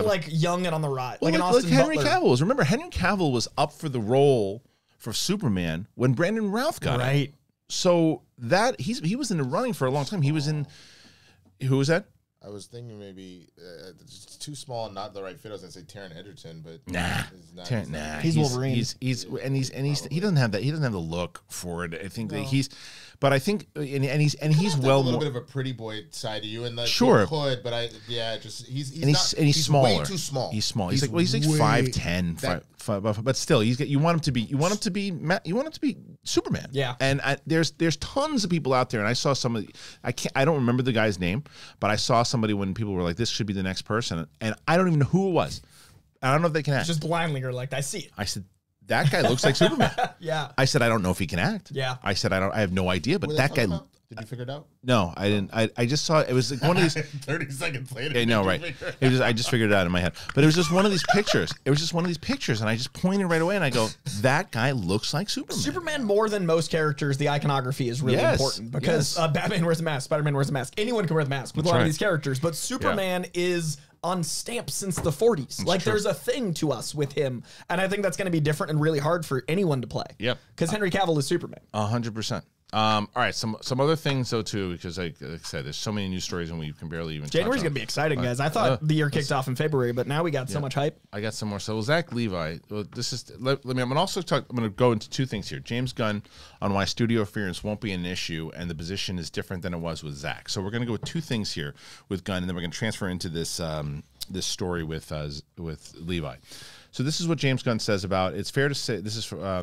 like young and on the rise, well, like Henry Cavill was. Remember, Henry Cavill was up for the role for Superman when Brandon Routh got it. Right. So that he was in the running for a long time. He was in. Who was that? I was thinking maybe it's too small and not the right fit. I was gonna say Taron Egerton, but nah, he's Wolverine. He's he doesn't have that. He doesn't have the look for it. I think that he's. But I think, and he's well more. A little bit of a pretty boy side to you, and like sure, hood, but he's smaller. Way too small. He's small. He's like 5'10", but still, you want him to be Superman. Yeah. And there's tons of people out there, and I saw somebody. I don't remember the guy's name, but I saw somebody when people were like, this should be the next person, and I don't even know who it was. I don't know if they can act. Just blindly, you're like, I see it. I said, that guy looks like Superman. Yeah. I said, I don't know if he can act. Yeah. I said, I have no idea, but that guy. Did you figure it out? No, I didn't. I just saw it. It was like one of these. 30 seconds later. I know, right. I just figured it out in my head. But it was just one of these pictures. It was just one of these pictures, and I just pointed right away, and I go, that guy looks like Superman. Superman, more than most characters, the iconography is really important because Batman wears a mask, Spider-Man wears a mask. Anyone can wear the mask with a lot of these characters, but Superman is on stamps since the 40s. That's like, there's a thing to us with him, and I think that's going to be different and really hard for anyone to play. Yep. Because Henry Cavill is Superman. 100%. All right, some other things, though, too, because like I said, there's so many news stories, and we can barely even January's going to be exciting, guys. I thought the year kicked off in February, but now we got so much hype. I got some more. So Zach Levi, I'm going to also talk, I'm going to go into two things here. James Gunn on why studio interference won't be an issue, and the position is different than it was with Zach. So we're going to go with two things here with Gunn, and then we're going to transfer into this this story with Levi. So this is what James Gunn says about, it's fair to say, this is for,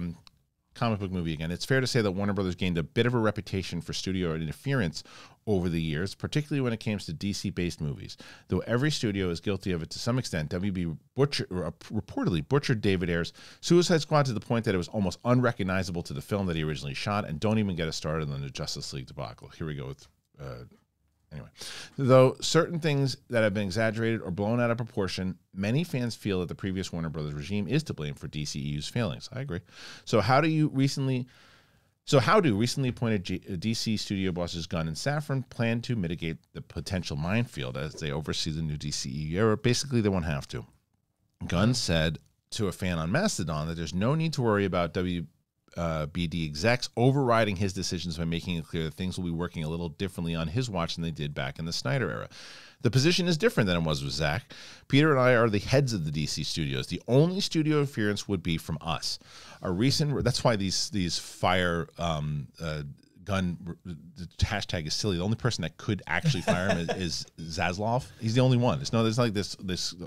comic book movie again. It's fair to say that Warner Brothers gained a bit of a reputation for studio interference over the years, particularly when it comes to DC-based movies. Though every studio is guilty of it to some extent, WB reportedly butchered David Ayer's Suicide Squad to the point that it was almost unrecognizable to the film that he originally shot, and don't even get us started on the Justice League debacle. Here we go with Anyway, though certain things that have been exaggerated or blown out of proportion, many fans feel that the previous Warner Brothers regime is to blame for DCEU's failings. I agree. So how do recently appointed DC studio bosses Gunn and Safran plan to mitigate the potential minefield as they oversee the new DCEU era? Basically, they won't have to. Gunn said to a fan on Mastodon that there's no need to worry about WBD execs overriding his decisions by making it clear that things will be working a little differently on his watch than they did back in the Snyder era. The position is different than it was with Zach. Peter and I are the heads of the DC studios. The only studio interference would be from us. A recent, that's why these fire Gun, the hashtag is silly. The only person that could actually fire him is Zaslav. He's the only one. It's no, there's like this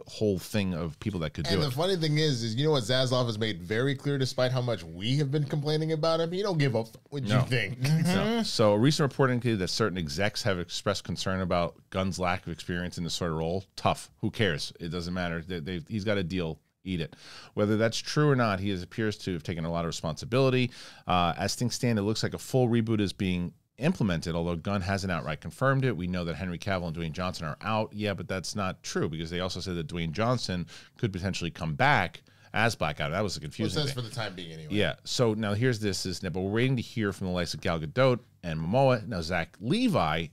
whole thing of people that could do it. And the funny thing is you know what Zaslav has made very clear, despite how much we have been complaining about him, he don't give up what you think. No. So a recent report indicated that certain execs have expressed concern about Gunn's lack of experience in this sort of role. Tough. Who cares? It doesn't matter. He's got a deal. Eat it. Whether that's true or not, he appears to have taken a lot of responsibility. As things stand, it looks like a full reboot is being implemented, although Gunn hasn't outright confirmed it. We know that Henry Cavill and Dwayne Johnson are out. Yeah, but that's not true because they also said that Dwayne Johnson could potentially come back as Black Adam. That was a confusing thing. For the time being, anyway. Yeah. So now here's this. But we're waiting to hear from the likes of Gal Gadot and Momoa. Now, Zach Levi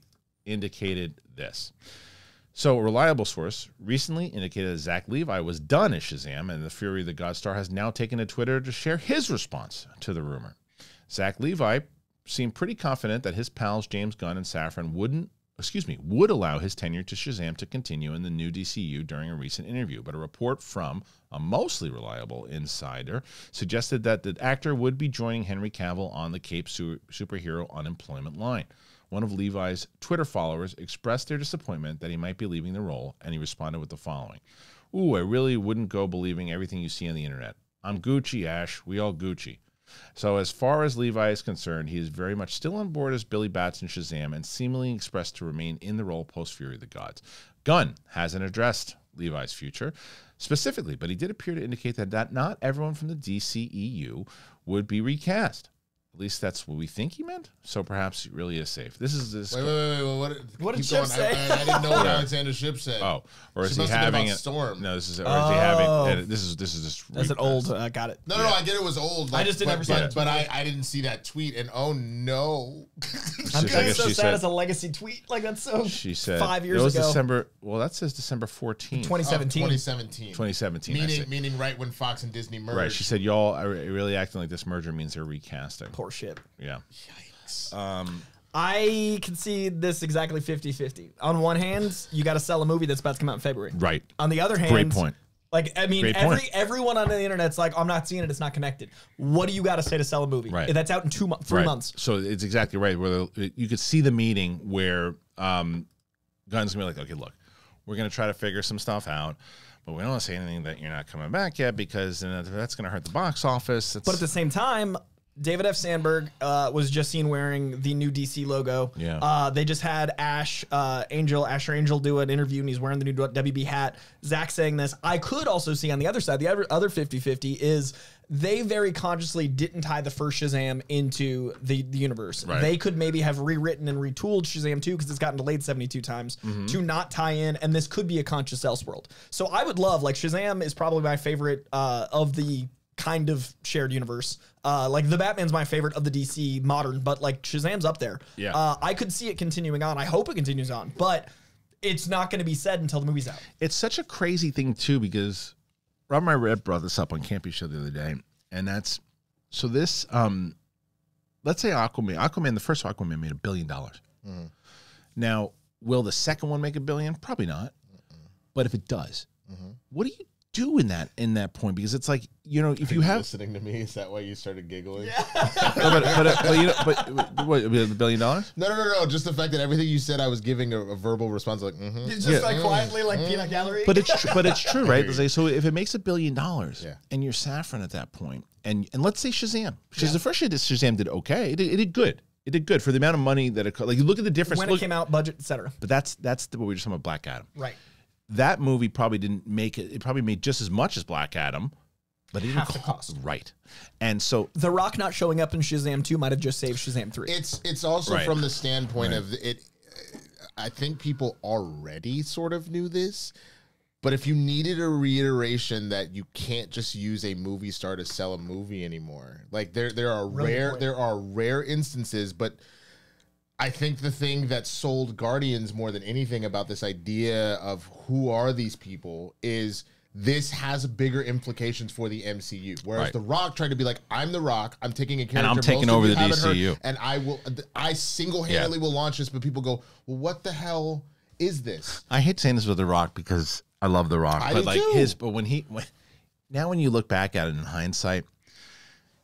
indicated this. So a reliable source recently indicated that Zach Levi was done as Shazam, and the Fury of the God Star has now taken to Twitter to share his response to the rumor. Zach Levi seemed pretty confident that his pals James Gunn and Safran would allow his tenure to Shazam to continue in the new DCU during a recent interview. But a report from a mostly reliable insider suggested that the actor would be joining Henry Cavill on the Cape superhero unemployment line. One of Levi's Twitter followers expressed their disappointment that he might be leaving the role, and he responded with the following. Ooh, I really wouldn't go believing everything you see on the internet. I'm Gucci, Ash. We all Gucci. So as far as Levi is concerned, he is very much still on board as Billy Batson Shazam and seemingly expressed to remain in the role post-Fury of the Gods. Gunn hasn't addressed Levi's future specifically, but he did appear to indicate that not everyone from the DCEU would be recast. At least that's what we think he meant. So perhaps it really is safe. This is this. Wait. What did Chip say? I didn't know what Alexander Ship said. Oh, or is he having a storm? No, this is. Or is he having? This is just. That's an old. I got it. No, I get it was old. Like, I just didn't understand. But I didn't see that tweet, and oh no. I'm kind of so sad as a legacy tweet. Like that's so. She said 5 years ago. It was December. Well, that says December 14th, 2017. 2017. Meaning right when Fox and Disney merged. Right. She said, "Y'all are really acting like this merger means they're recasting." Poor shit. Yeah. Yikes. I concede this exactly 50-50. On one hand, you got to sell a movie that's about to come out in February. Right. On the other hand, great point. Like, I mean, everyone on the internet's like, I'm not seeing it. It's not connected. What do you got to say to sell a movie? Right. That's out in 2 months, three months. So it's exactly right. Where you could see the meeting where Gunn's gonna be like, okay, look, we're gonna try to figure some stuff out. But we don't want to say anything that you're not coming back yet because that's gonna hurt the box office. But at the same time. David F. Sandberg was just seen wearing the new DC logo. Yeah. They just had Asher Angel do an interview, and he's wearing the new WB hat. Zach saying this. I could also see on the other side, the other 50-50 is they very consciously didn't tie the first Shazam into the universe. Right. They could maybe have rewritten and retooled Shazam 2 because it's gotten delayed 72 times to not tie in, and this could be a conscious Elseworld. So I would love, like, Shazam is probably my favorite of the kind of shared universe. Like the Batman's my favorite of the DC modern, but like Shazam's up there. Yeah. I could see it continuing on. I hope it continues on, but it's not going to be said until the movie's out. It's such a crazy thing too, because Rob and I brought this up on Campy Show the other day. And that's, so this, let's say Aquaman, the first Aquaman made $1 billion. Now, will the second one make $1 billion? Probably not. But if it does, what do you do in that point? Because it's like, you know, if you have listening to me, is that why you started giggling? Yeah. but $1 billion? No. Just the fact that everything you said, I was giving a verbal response, like it's just like quietly, like peanut gallery. But it's true, right? So if it makes $1 billion, and you're Safran at that point, and let's say Shazam, because the first year that Shazam did okay, it did good. It did good for the amount of money that it cost. Like you look at the difference when it came out, budget, etc. But that's what we were just talking about, Black Adam, right? That movie probably didn't make it. It probably made just as much as Black Adam, but it didn't cost. Right. And so The Rock not showing up in Shazam 2 might have just saved Shazam 3. It's also from the standpoint of it. I think people already sort of knew this, but if you needed a reiteration that you can't just use a movie star to sell a movie anymore, like there are rare instances, but I think the thing that sold Guardians more than anything about this idea of who are these people is this has bigger implications for the MCU. Whereas The Rock tried to be like, I'm The Rock, I'm taking a character, and I'm taking over the DCU, and I single-handedly will launch this, but people go, well, what the hell is this? I hate saying this with The Rock because I love The Rock, but when you look back at it in hindsight,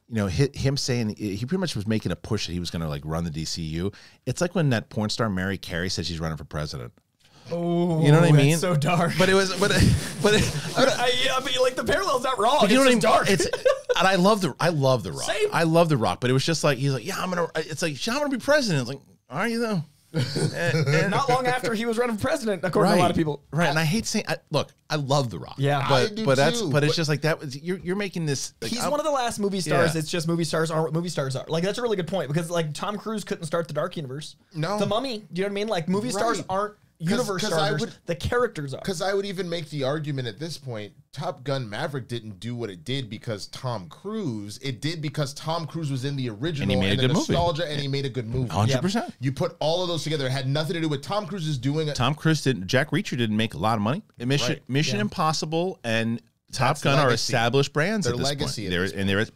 you know, him saying he pretty much was making a push that he was going to like run the DCU. It's like when that porn star Mary Carey said she's running for president. Oh, you know what I mean? It's so dark. But it was, I mean, like the parallel's not wrong. But you know what I mean? Dark. It's, and I love The Rock. Same. I love The Rock. But it was just like he's like, yeah, I'm gonna be president. It's like, are you though? And not long after he was running for president, according to a lot of people. Right, and I hate saying, look, I love The Rock. Yeah, but it's just like that. You're making this. Like, he's one of the last movie stars. Yeah. It's just movie stars aren't what movie stars are. Like that's a really good point because like Tom Cruise couldn't start the Dark Universe. No, The Mummy. You know what I mean? Like movie stars aren't universe stars. The characters are. Because I would even make the argument at this point: Top Gun Maverick didn't do what it did because Tom Cruise. It did because Tom Cruise was in the original and the nostalgia, and he made a good movie. 100%. You put all of those together. It had nothing to do with Tom Cruise is doing. Tom Cruise didn't. Jack Reacher didn't make a lot of money. Mission Impossible and Top Gun are established brands. They're legacy,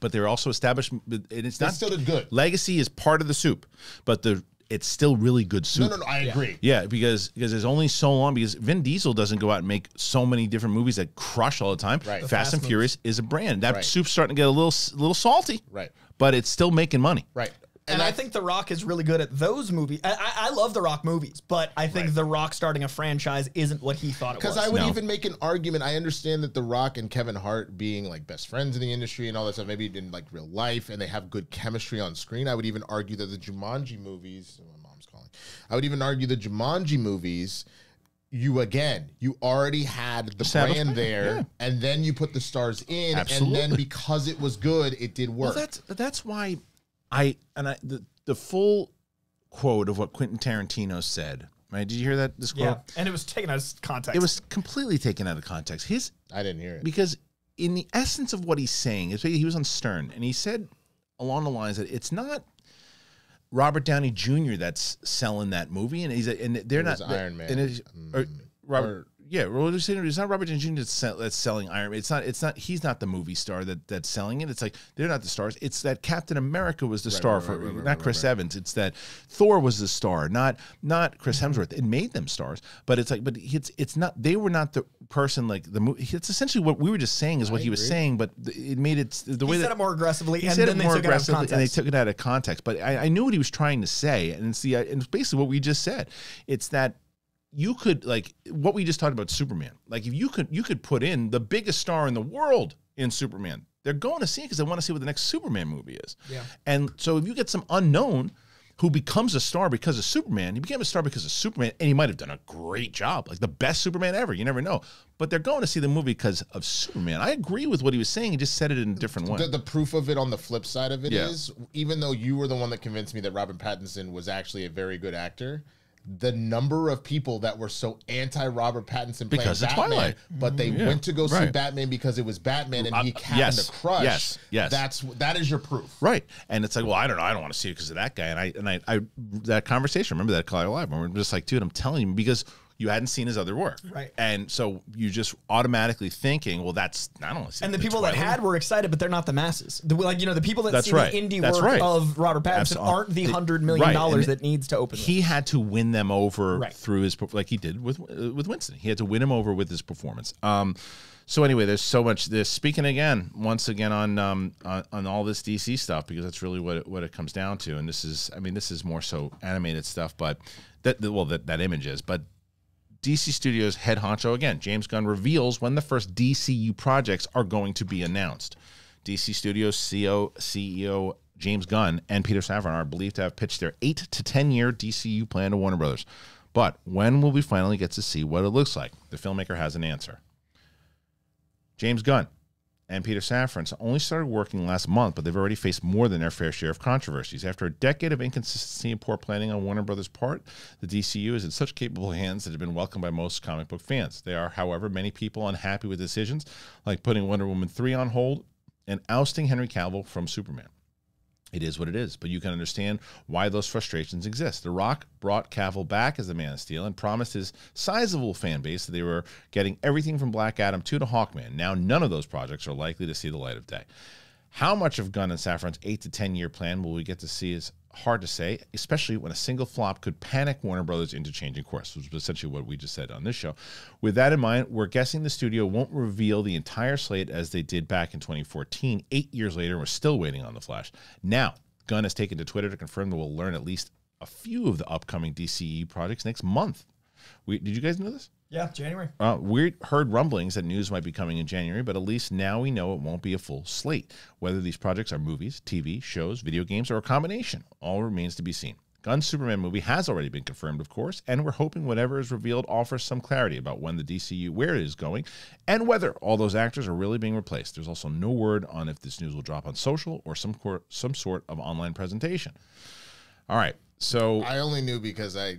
but they're also established. And it's not still good. Legacy is part of the soup, but it's still really good soup. No, I agree. Yeah, because there's only so long, because Vin Diesel doesn't go out and make so many different movies that crush all the time. Right. Fast and Furious is a brand. That soup's starting to get a little salty. Right. But it's still making money. Right. And I think The Rock is really good at those movies. I love The Rock movies, but I think The Rock starting a franchise isn't what he thought it was. Because I would even make an argument. I understand that The Rock and Kevin Hart being like best friends in the industry and all that stuff, maybe in like real life, and they have good chemistry on screen. I would even argue that the Jumanji movies, my mom's calling. I would even argue the Jumanji movies, you already had the brand there, and then you put the stars in, and then because it was good, it did work. Well, that's why. The full quote of what Quentin Tarantino said, right? Did you hear that? This quote, and it was taken out of context. It was completely taken out of context. I didn't hear it because in the essence of what he's saying, he was on Stern, and he said along the lines that it's not Robert Downey Jr. that's selling that movie, and Iron Man. It's not Robert Downey Jr. that's selling Iron Man. He's not the movie star that's selling it. It's like they're not the stars. It's that Captain America was the star for not Chris Evans. It's that Thor was the star, not Chris Hemsworth. It made them stars, but it's like, they were not the person like the movie. It's essentially what we were just saying is what he was saying, but it made it the way that he said it more aggressively, and they took it out of context. But I knew what he was trying to say, and it's basically what we just said. It's that. You could, like what we just talked about Superman, like if you could put in the biggest star in the world in Superman, they're going to see it because they want to see what the next Superman movie is. Yeah. And so if you get some unknown who becomes a star because of Superman, he became a star because of Superman, and he might have done a great job, like the best Superman ever. You never know. But they're going to see the movie because of Superman. I agree with what he was saying. He just said it in a different way. The proof of it on the flip side of it is, even though you were the one that convinced me that Robert Pattinson was actually a very good actor, the number of people that were so anti-Robert Pattinson playing Batman, but they went to go see Batman because it was Batman and he happened to crush. Yes. That is your proof, right? And it's like, well, I don't know, I don't want to see it because of that guy. And I that conversation. Remember that Collier Live? We're just like, dude, I'm telling you because you hadn't seen his other work, right? And so you just automatically thinking, well, that's I don't want to see. And the people that had were excited, but they're not the masses. The people that see the indie work of Robert Pattinson aren't the $100 million that needs to open. He had to win them over through his, like he did with Winston. He had to win him over with his performance. So anyway, there's so much. This speaking once again on all this DC stuff because that's really what it comes down to. And this is, I mean, this is more so animated stuff, but that image is, but. DC Studios head honcho, again, James Gunn reveals when the first DCU projects are going to be announced. DC Studios CEO James Gunn and Peter Safran are believed to have pitched their 8- to 10-year DCU plan to Warner Brothers. But when will we finally get to see what it looks like? The filmmaker has an answer. James Gunn and Peter Safran only started working last month, but they've already faced more than their fair share of controversies. After a decade of inconsistency and poor planning on Warner Brothers' part, the DCU is in such capable hands that have been welcomed by most comic book fans. There are, however, many people unhappy with decisions like putting Wonder Woman 3 on hold and ousting Henry Cavill from Superman. It is what it is, but you can understand why those frustrations exist. The Rock brought Cavill back as the Man of Steel and promised his sizable fan base that they were getting everything from Black Adam 2 to Hawkman. Now, none of those projects are likely to see the light of day. How much of Gunn and Safran's 8- to 10-year plan will we get to see is hard to say, especially when a single flop could panic Warner Brothers into changing course, which was essentially what we just said on this show. With that in mind, we're guessing the studio won't reveal the entire slate as they did back in 2014, 8 years later, and we're still waiting on the Flash. Now, Gunn has taken to Twitter to confirm that we'll learn at least a few of the upcoming DCE projects next month. Did you guys know this? Yeah, January. We heard rumblings that news might be coming in January, but at least now we know it won't be a full slate. Whether these projects are movies, TV, shows, video games, or a combination, all remains to be seen. Gunn's Superman movie has already been confirmed, of course, and we're hoping whatever is revealed offers some clarity about when the DCU, where it is going, and whether all those actors are really being replaced. There's also no word on if this news will drop on social or some sort of online presentation. All right, so... I only knew because I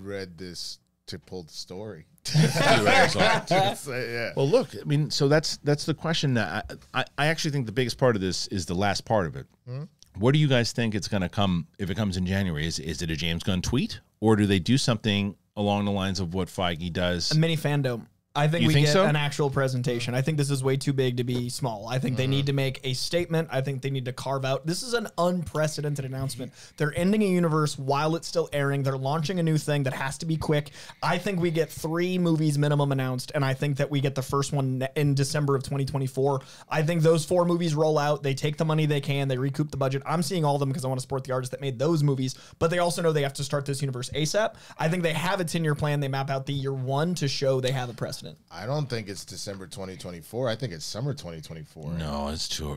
read this... to pull the story. Yeah. Well, look, I mean, so that's the question. I actually think the biggest part of this is the last part of it. Mm-hmm. What do you guys think it's going to come, if it comes in January? Is it a James Gunn tweet? Or do they do something along the lines of what Feige does? A mini fandom. I think we get an actual presentation. I think this is way too big to be small. I think they need to make a statement. I think they need to carve out. This is an unprecedented announcement. They're ending a universe while it's still airing. They're launching a new thing that has to be quick. I think we get 3 movies minimum announced, and I think that we get the first one in December of 2024. I think those 4 movies roll out. They take the money they can. They recoup the budget. I'm seeing all of them because I want to support the artists that made those movies, but they also know they have to start this universe ASAP. I think they have a 10-year plan. They map out the year 1 to show they have a precedent. I don't think it's December 2024. I think it's summer 2024. No, it's too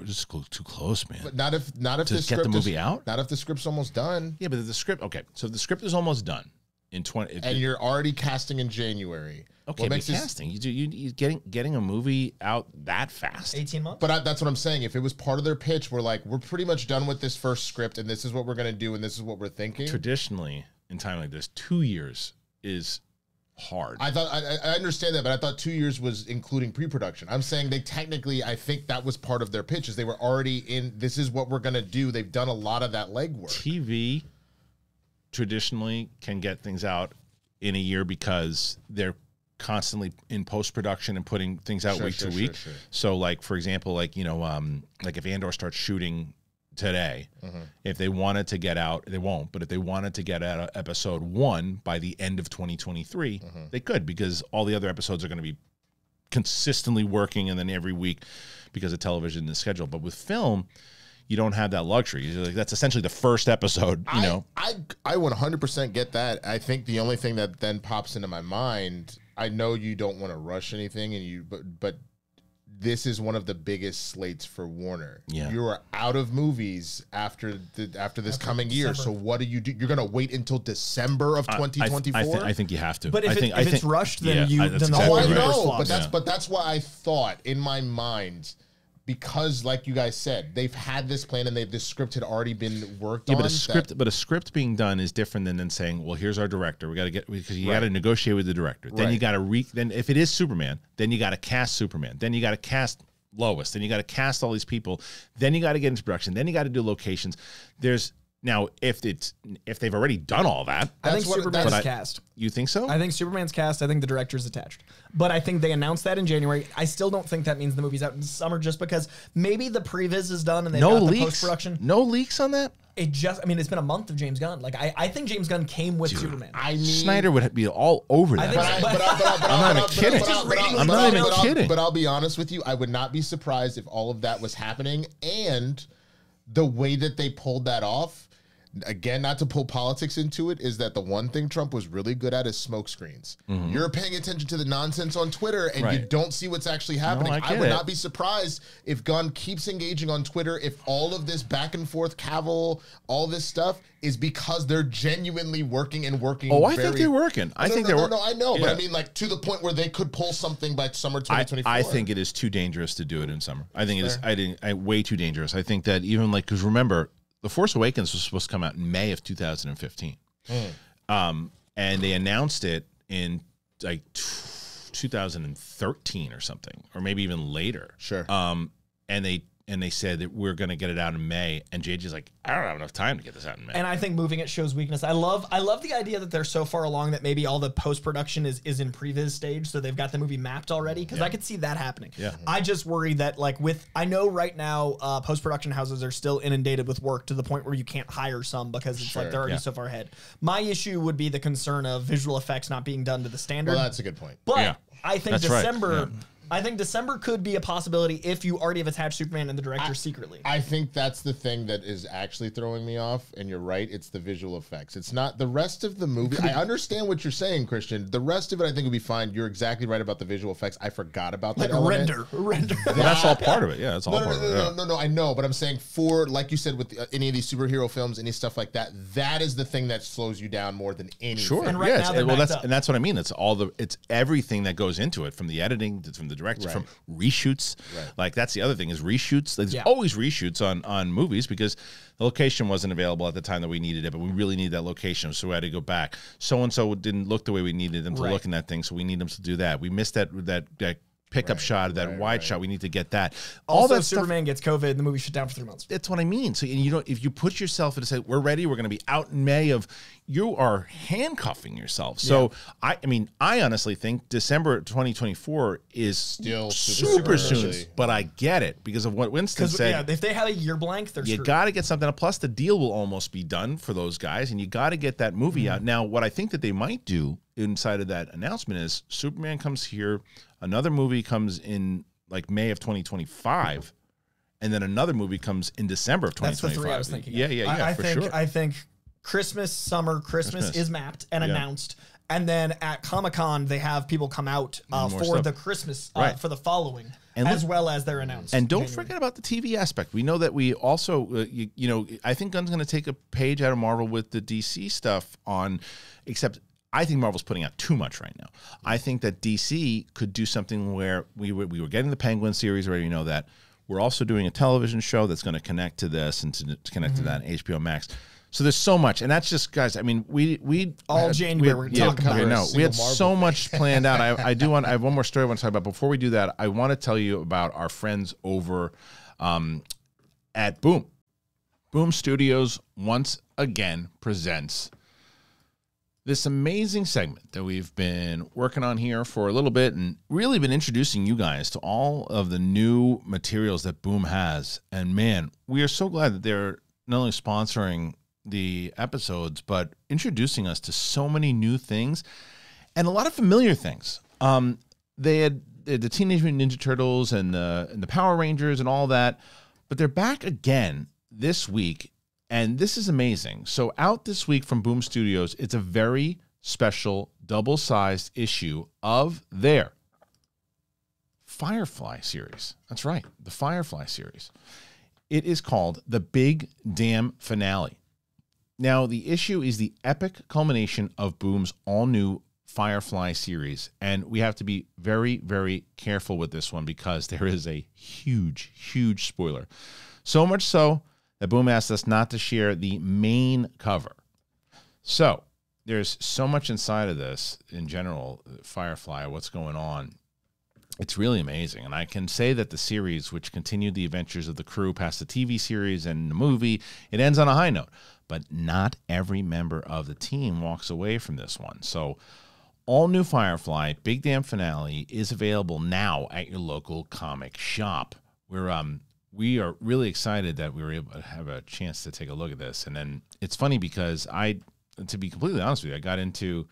close, man. But not if the script get the movie out. Not if the script's almost done. Yeah, but the script. Okay, so the script is almost done in 20. And you're already casting in January. Okay, but casting. You're getting a movie out that fast. 18 months. But that's what I'm saying. If it was part of their pitch, we're like, we're pretty much done with this first script, and this is what we're gonna do, and this is what we're thinking. Traditionally, in time like this, 2 years is hard. I thought I understand that, but I thought 2 years was including pre-production. I'm saying they technically, I think that was part of their pitch, is they were already in. This is what we're gonna do. They've done a lot of that legwork. TV traditionally can get things out in a year because they're constantly in post-production and putting things out week to week. So, like for example, like you know, like if Andor starts shooting today, if they wanted to get out, they won't, but if they wanted to get out episode 1 by the end of 2023, they could, because all the other episodes are going to be consistently working and then every week because of television is scheduled. But with film, you don't have that luxury. Like, that's essentially the first episode, you know. I would 100% get that. I think the only thing that then pops into my mind, I know you don't want to rush anything, and you but this is one of the biggest slates for Warner. Yeah. You are out of movies after this coming year. So what do? You're gonna wait until December of 2024. I think you have to. But if it's rushed, then yeah, then the whole universe flops. But that's why I thought in my mind, because like you guys said, they've had this plan and this script had already been worked on. But a script being done is different than saying, well, here's our director. We got to get, because you got to negotiate with the director. Then you got to then if it is Superman, then you got to cast Superman. Then you got to cast Lois. Then you got to cast all these people. Then you got to get into production. Then you got to do locations. Now, if they've already done all that, I think Superman's cast. You think so? I think Superman's cast. I think the director's attached. But I think they announced that in January. I still don't think that means the movie's out in summer, just because maybe the previs is done and they've got the post-production. No leaks on that? It just, I mean, it's been a month of James Gunn. Like, I think James Gunn came with Superman. I mean, Snyder would be all over that. I'm not even kidding. I'm not even kidding. But I'll be honest with you. I would not be surprised if all of that was happening, and the way that they pulled that off, again, not to pull politics into it, is that the one thing Trump was really good at is smoke screens. Mm-hmm. You're paying attention to the nonsense on Twitter and you don't see what's actually happening. No, I would not be surprised if Gunn keeps engaging on Twitter, if all of this back and forth cavil, all this stuff is because they're genuinely working and working. Oh, I think they're working. I know, but I mean, like, to the point where they could pull something by summer 2024. I think it is too dangerous to do it in summer. I think it is. Way too dangerous. I think that even, like, because remember, The Force Awakens was supposed to come out in May of 2015. And they announced it in, like, 2013 or something, or maybe even later. Sure. And they said that we're going to get it out in May, and JJ's like, I don't have enough time to get this out in May. And I think moving it shows weakness. I love the idea that they're so far along that maybe all the post-production is in previs stage, so they've got the movie mapped already, because I could see that happening. Yeah. I just worry that, like, with, I know right now post-production houses are still inundated with work to the point where you can't hire some because it's like they're already so far ahead. My issue would be the concern of visual effects not being done to the standard. Well, that's a good point. But I think December could be a possibility if you already have attached Superman and the director secretly. I think that's the thing that is actually throwing me off, and you're right, it's the visual effects. It's not the rest of the movie. I understand what you're saying, Christian. The rest of it I think would be fine. You're exactly right about the visual effects. I forgot about that element. Render. Well, that's all part of it. Yeah, that's all part of it. No, I know, but I'm saying for, like you said, with any of these superhero films, any stuff like that, that is the thing that slows you down more than anything. Sure. And right now, and that's what I mean. It's all the, it's everything that goes into it, from the editing, from the director, from reshoots. Like, that's the other thing, is reshoots. There's always reshoots on movies because the location wasn't available at the time that we needed it, but we really need that location, so we had to go back. So-and-so didn't look the way we needed them to look in that thing, so we need them to do that. We missed that pickup shot, that wide shot. We need to get that. All also, that Superman gets COVID, the movie shut down for 3 months. That's what I mean. So, and you don't, if you put yourself and say, we're ready, we're going to be out in May of, you are handcuffing yourself. So, I mean, I honestly think December 2024 is still super soon, but I get it because of what Winston said. Yeah, if they had a year blank, they're screwed. You got to get something up. Plus, the deal will almost be done for those guys, and you got to get that movie out. Now, what I think that they might do inside of that announcement is Superman comes here, another movie comes in like May of 2025, and then another movie comes in December of 2025. That's the three I was thinking. I think Christmas, summer, Christmas is mapped and announced. And then at Comic-Con, they have people come out for the Christmas, for the following, and as well as their announcement. And don't forget about the TV aspect. We know that we also, you know, I think Gunn's going to take a page out of Marvel with the DC stuff on, except I think Marvel's putting out too much right now. I think that DC could do something where we were getting the Penguin series, already know that. We're also doing a television show that's going to connect to this and to connect to that, HBO Max. So there's so much, and that's just, guys, I mean, we had so much planned out. I have one more story I want to talk about. Before we do that, I want to tell you about our friends over at Boom. Boom Studios once again presents this amazing segment that we've been working on here for a little bit, and really been introducing you guys to all of the new materials that Boom has. And man, we are so glad that they're not only sponsoring the episodes, but introducing us to so many new things and a lot of familiar things. They had the Teenage Mutant Ninja Turtles and the Power Rangers and all that, but they're back again this week. And this is amazing. So out this week from Boom Studios, it's a very special double-sized issue of their Firefly series. That's right, the Firefly series. It is called The Big Damn Finale. Now, the issue is the epic culmination of Boom's all-new Firefly series. And we have to be very, very careful with this one because there is a huge, huge spoiler. So much so that Boom asked us not to share the main cover. So there's so much inside of this in general, Firefly, what's going on. It's really amazing. And I can say that the series, which continued the adventures of the crew past the TV series and the movie, it ends on a high note. But not every member of the team walks away from this one. So all new Firefly, Big Damn Finale, is available now at your local comic shop. We are really excited that we were able to have a chance to take a look at this. And then it's funny because to be completely honest with you, I got into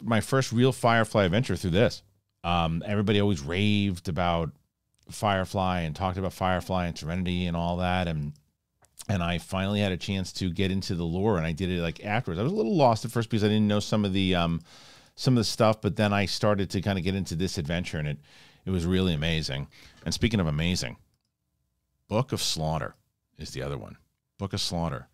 my first real Firefly adventure through this. Everybody always raved about Firefly and talked about Firefly and Serenity and all that. And And I finally had a chance to get into the lore, and I did it like afterwards. I was a little lost at first because I didn't know some of the stuff, but then I started to kind of get into this adventure, and it was really amazing. And speaking of amazing, Book of Slaughter is the other one. Book of Slaughter.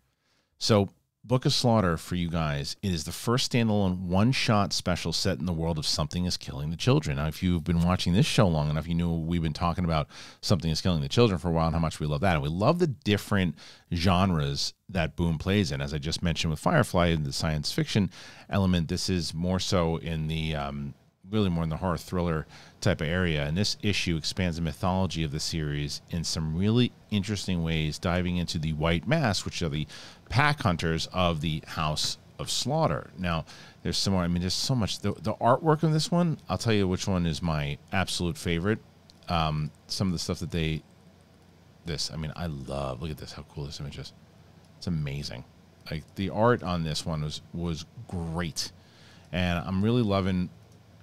So Book of Slaughter, for you guys, is the first standalone one-shot special set in the world of Something is Killing the Children. Now, if you've been watching this show long enough, you know we've been talking about Something is Killing the Children for a while and how much we love that. And we love the different genres that Boom plays in. As I just mentioned with Firefly and the science fiction element, this is more so in the really more in the horror thriller type of area. And this issue expands the mythology of the series in some really interesting ways, diving into the White Mass, which are the pack hunters of the House of Slaughter. Now, there's some more. I mean, there's so much. The artwork in this one, I'll tell you which one is my absolute favorite. Some of the stuff that they, I mean, I love, look at this, how cool this image is. It's amazing. Like, the art on this one was great. And I'm really loving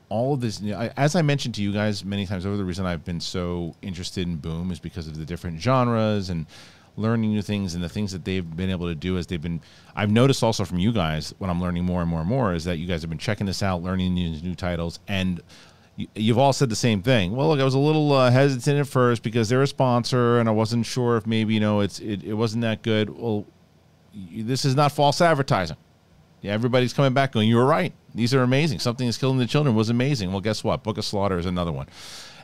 all of this. As I mentioned to you guys many times over, the reason I've been so interested in Boom is because of the different genres and learning new things and the things that they've been able to do as they've been. I've noticed also from you guys, when I'm learning more and more and more, is that you guys have been checking this out, learning these new titles, and you've all said the same thing. Well, look, I was a little hesitant at first because they're a sponsor, and I wasn't sure if maybe, you know, it wasn't that good. Well, this is not false advertising. Yeah, everybody's coming back going, you were right. These are amazing. Something is Killing the Children was amazing. Well, guess what? Book of Slaughter is another one.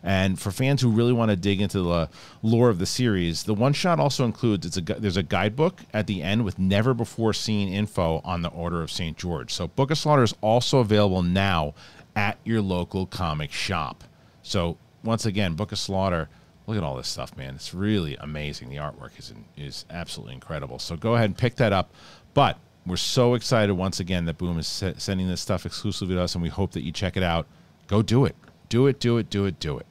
And for fans who really want to dig into the lore of the series, the one-shot also includes, there's a guidebook at the end with never-before-seen info on the Order of St. George. So Book of Slaughter is also available now at your local comic shop. So once again, Book of Slaughter, look at all this stuff, man. It's really amazing. The artwork is absolutely incredible. So go ahead and pick that up. But we're so excited once again that Boom is sending this stuff exclusively to us, and we hope that you check it out. Go do it. Do it, do it, do it, do it.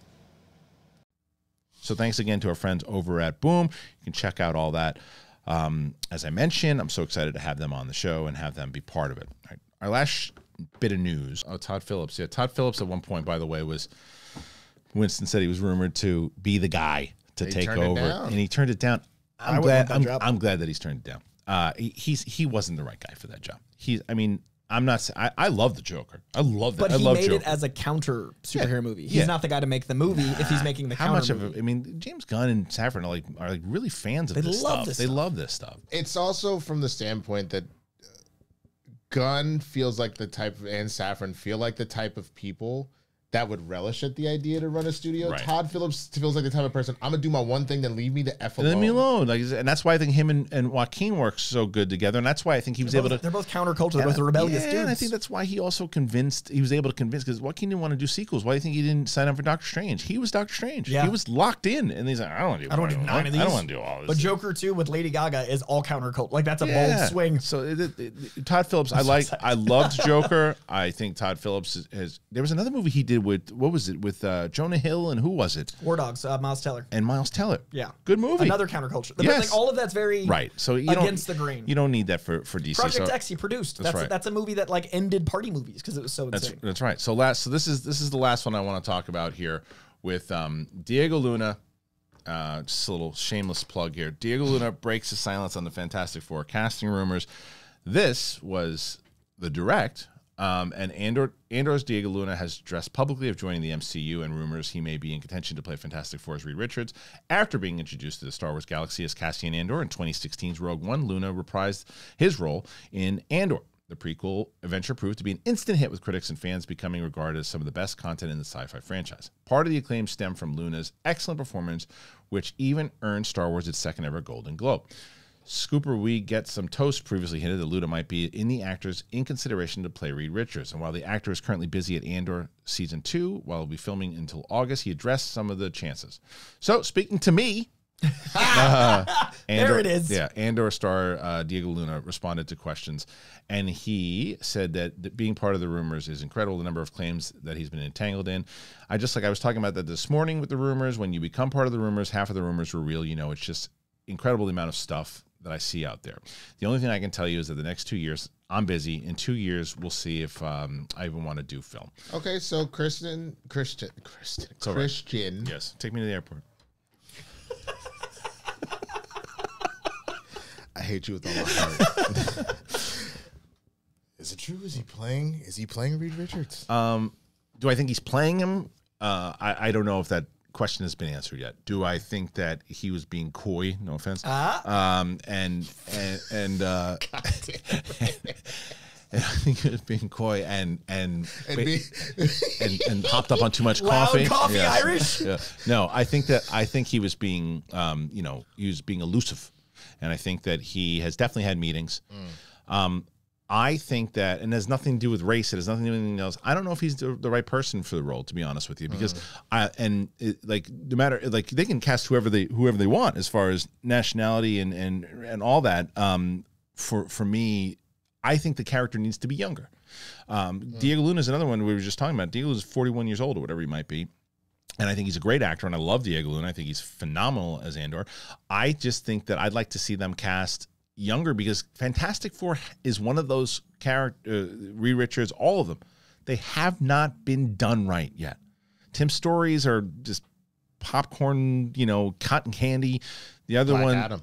So thanks again to our friends over at Boom. You can check out all that. As I mentioned, I'm so excited to have them on the show and have them be part of it. All right. Our last bit of news. Oh, Todd Phillips. Yeah, Todd Phillips at one point, by the way, was, Winston said he was rumored to be the guy to take over. And he turned it down. I'm glad that he's turned it down. He wasn't the right guy for that job. I mean, I'm not saying, I love the Joker. I love that. But he made it as a counter superhero movie. He's not the guy to make the movie if he's making the counter movie. How much of it? I mean, James Gunn and Safran are like really fans of this stuff. They love this stuff. It's also from the standpoint that Gunn feels like the type, and Safran feel like the type of people that would relish at the idea to run a studio. Right. Todd Phillips feels like the type of person, I'm going to do my one thing, then leave me the F alone. Leave me alone. Like, and that's why I think him and Joaquin work so good together, and that's why I think he was able to... They're both counterculture, they're both rebellious dudes. And I think that's why he also convinced, he was able to convince, because Joaquin didn't want to do sequels. Why do you think he didn't sign up for Doctor Strange? He was Doctor Strange. Yeah. He was locked in, and he's like, I don't want to do none of these. I don't want to do all this. But Joker 2 with Lady Gaga is all counterculture. Like, that's a bold swing. So Todd Phillips, I loved Joker. I think Todd Phillips has... There was another movie he did with, what was it, with Jonah Hill and who was it? War Dogs, Miles Teller. And Miles Teller. Yeah. Good movie. Another counterculture. Like, all of that's very so against the grain. You don't need that for DC. Project X he produced. That's a movie that like ended party movies because it was so insane. That's right. So this is the last one I want to talk about here with Diego Luna. Just a little shameless plug here. Diego Luna breaks the silence on the Fantastic Four casting rumors. This was the direct. And Andor's Diego Luna has addressed publicly of joining the MCU and rumors he may be in contention to play Fantastic Four's Reed Richards. After being introduced to the Star Wars galaxy as Cassian Andor in 2016's Rogue One, Luna reprised his role in Andor. The prequel adventure proved to be an instant hit with critics and fans, becoming regarded as some of the best content in the sci-fi franchise. Part of the acclaim stemmed from Luna's excellent performance, which even earned Star Wars its second ever Golden Globe. Scooper We Get Some Toast previously hinted that Luna might be in the actors in consideration to play Reed Richards. And while the actor is currently busy at Andor Season 2, while he'll be filming until August, he addressed some of the chances. So, speaking to me... Andor, there it is. Yeah, Andor star Diego Luna responded to questions, and he said that being part of the rumors is incredible, the number of claims that he's been entangled in. I was talking about that this morning with the rumors. When you become part of the rumors, half of the rumors were real. You know, it's just incredible the amount of stuff that I see out there. The only thing I can tell you is that the next 2 years, I'm busy. In 2 years, we'll see if I even want to do film. Okay, so Christian. Yes, take me to the airport. I hate you with all my heart. Is it true? Is he playing Reed Richards? Do I think he's playing him? I don't know if that question has been answered yet. Do I think that he was being coy? No offense. And I think he was being coy and hopped up on too much coffee. Coffee, yeah. Irish. Yeah. No, I think he was being he was being elusive, and I think that he has definitely had meetings. Mm. I think that, and it has nothing to do with race. It has nothing to do with anything else. I don't know if he's the right person for the role, to be honest with you, because they can cast whoever they want as far as nationality and all that. For me, I think the character needs to be younger. Diego Luna is another one we were just talking about. Diego Luna is 41 years old or whatever he might be. And I think he's a great actor, and I love Diego Luna. I think he's phenomenal as Andor. I just think that I'd like to see them cast younger, because Fantastic Four is one of those characters, Reed Richards, all of them, they have not been done right yet. Tim's stories are just popcorn, cotton candy. The other Black one, Adam.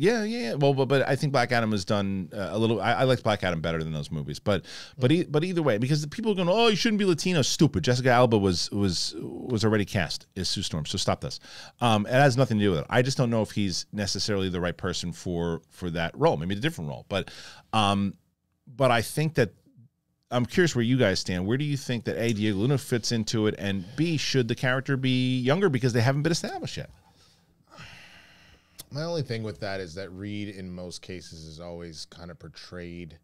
Yeah. Well, but I think Black Adam was done a little. I like Black Adam better than those movies, but either way, because the people are going, oh, you shouldn't be Latino, stupid. Jessica Alba was already cast as Sue Storm, so stop this. It has nothing to do with it. I just don't know if he's necessarily the right person for that role. Maybe a different role, but I think that I'm curious where you guys stand. Where do you think that A, Diego Luna fits into it, and B, should the character be younger because they haven't been established yet? My only thing with that is that Reed, in most cases, is always kind of portrayed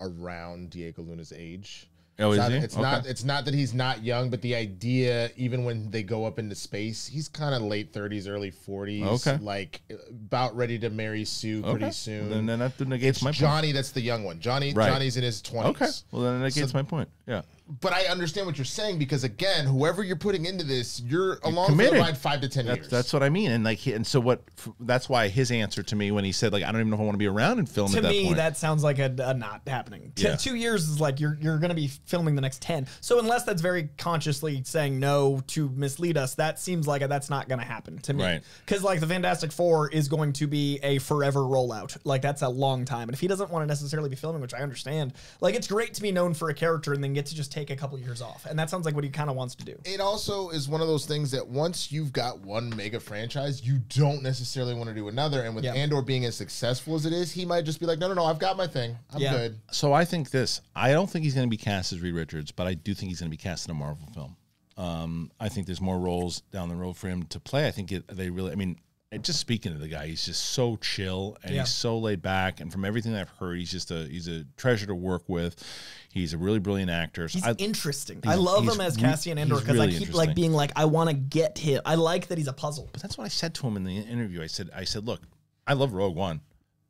around Diego Luna's age. Oh, it's not that he's not young, but the idea, even when they go up into space, he's kind of late 30s, early 40s, like about ready to marry Sue pretty soon. Well, then that negates my point. Johnny, that's the young one. Johnny's in his 20s. Okay, well then that negates my point. Yeah. But I understand what you're saying, because again, whoever you're putting into this, you're along for the ride 5 to 10 years. That's what I mean, that's why his answer to me when he said, like, I don't even know if I want to be around and film. To me, that sounds like a not happening. Yeah. 2 years is like you're going to be filming the next 10. So unless that's very consciously saying no to mislead us, that seems like that's not going to happen to me. Right. Because like the Fantastic Four is going to be a forever rollout. Like that's a long time, and if he doesn't want to necessarily be filming, which I understand, like it's great to be known for a character and then get to just take a couple years off, and that sounds like what he kind of wants to do. It also is one of those things that once you've got one mega franchise, you don't necessarily want to do another, and with Andor being as successful as it is, he might just be like, no, I've got my thing, I'm good. So I think this, I don't think he's going to be cast as Reed Richards, but I do think he's going to be cast in a Marvel film. I think there's more roles down the road for him to play. I think just speaking to the guy, he's just so chill, and he's so laid back. And from everything I've heard, he's just a treasure to work with. He's a really brilliant actor. So he's interesting. I love him as Cassian Andor, because really I keep like being like, I want to get him. I like that he's a puzzle. But that's what I said to him in the interview. I said, look, I love Rogue One,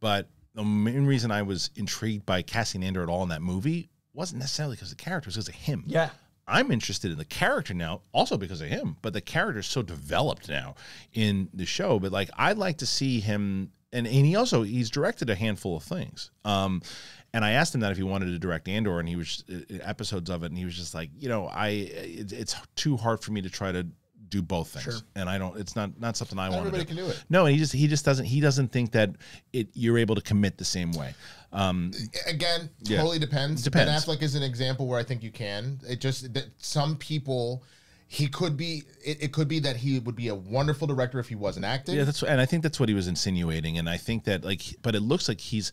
but the main reason I was intrigued by Cassian Andor at all in that movie wasn't necessarily because of the character, it was because of him. Yeah. I'm interested in the character now, also because of him, but the character is so developed now in the show. But like, I'd like to see him, and he's directed a handful of things. And I asked him that if he wanted to direct Andor, and he was episodes of it, and he was just like, it's too hard for me to try to do both things, and I don't. It's not something I want to do. Everybody can do it. No, and he just doesn't. He doesn't think that you're able to commit the same way. Again, totally depends. Ben Affleck is an example where I think you can. It just that some people. He could be. It could be that he would be a wonderful director if he wasn't acting. Yeah, and I think that's what he was insinuating. And I think that but it looks like his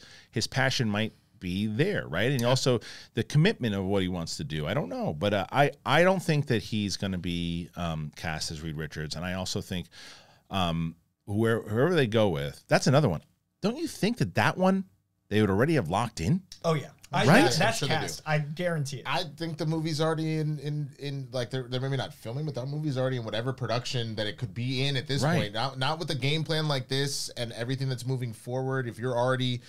passion might be there, right? And also the commitment of what he wants to do. I don't know, but I don't think that he's going to be cast as Reed Richards. And I also think whoever they go with, that's another one. Don't you think that one they would already have locked in? Oh yeah. That's cast. I guarantee it. I think the movie's already in like they're maybe not filming, but that movie's already in whatever production that it could be in at this point. Not with a game plan like this and everything that's moving forward. If you're already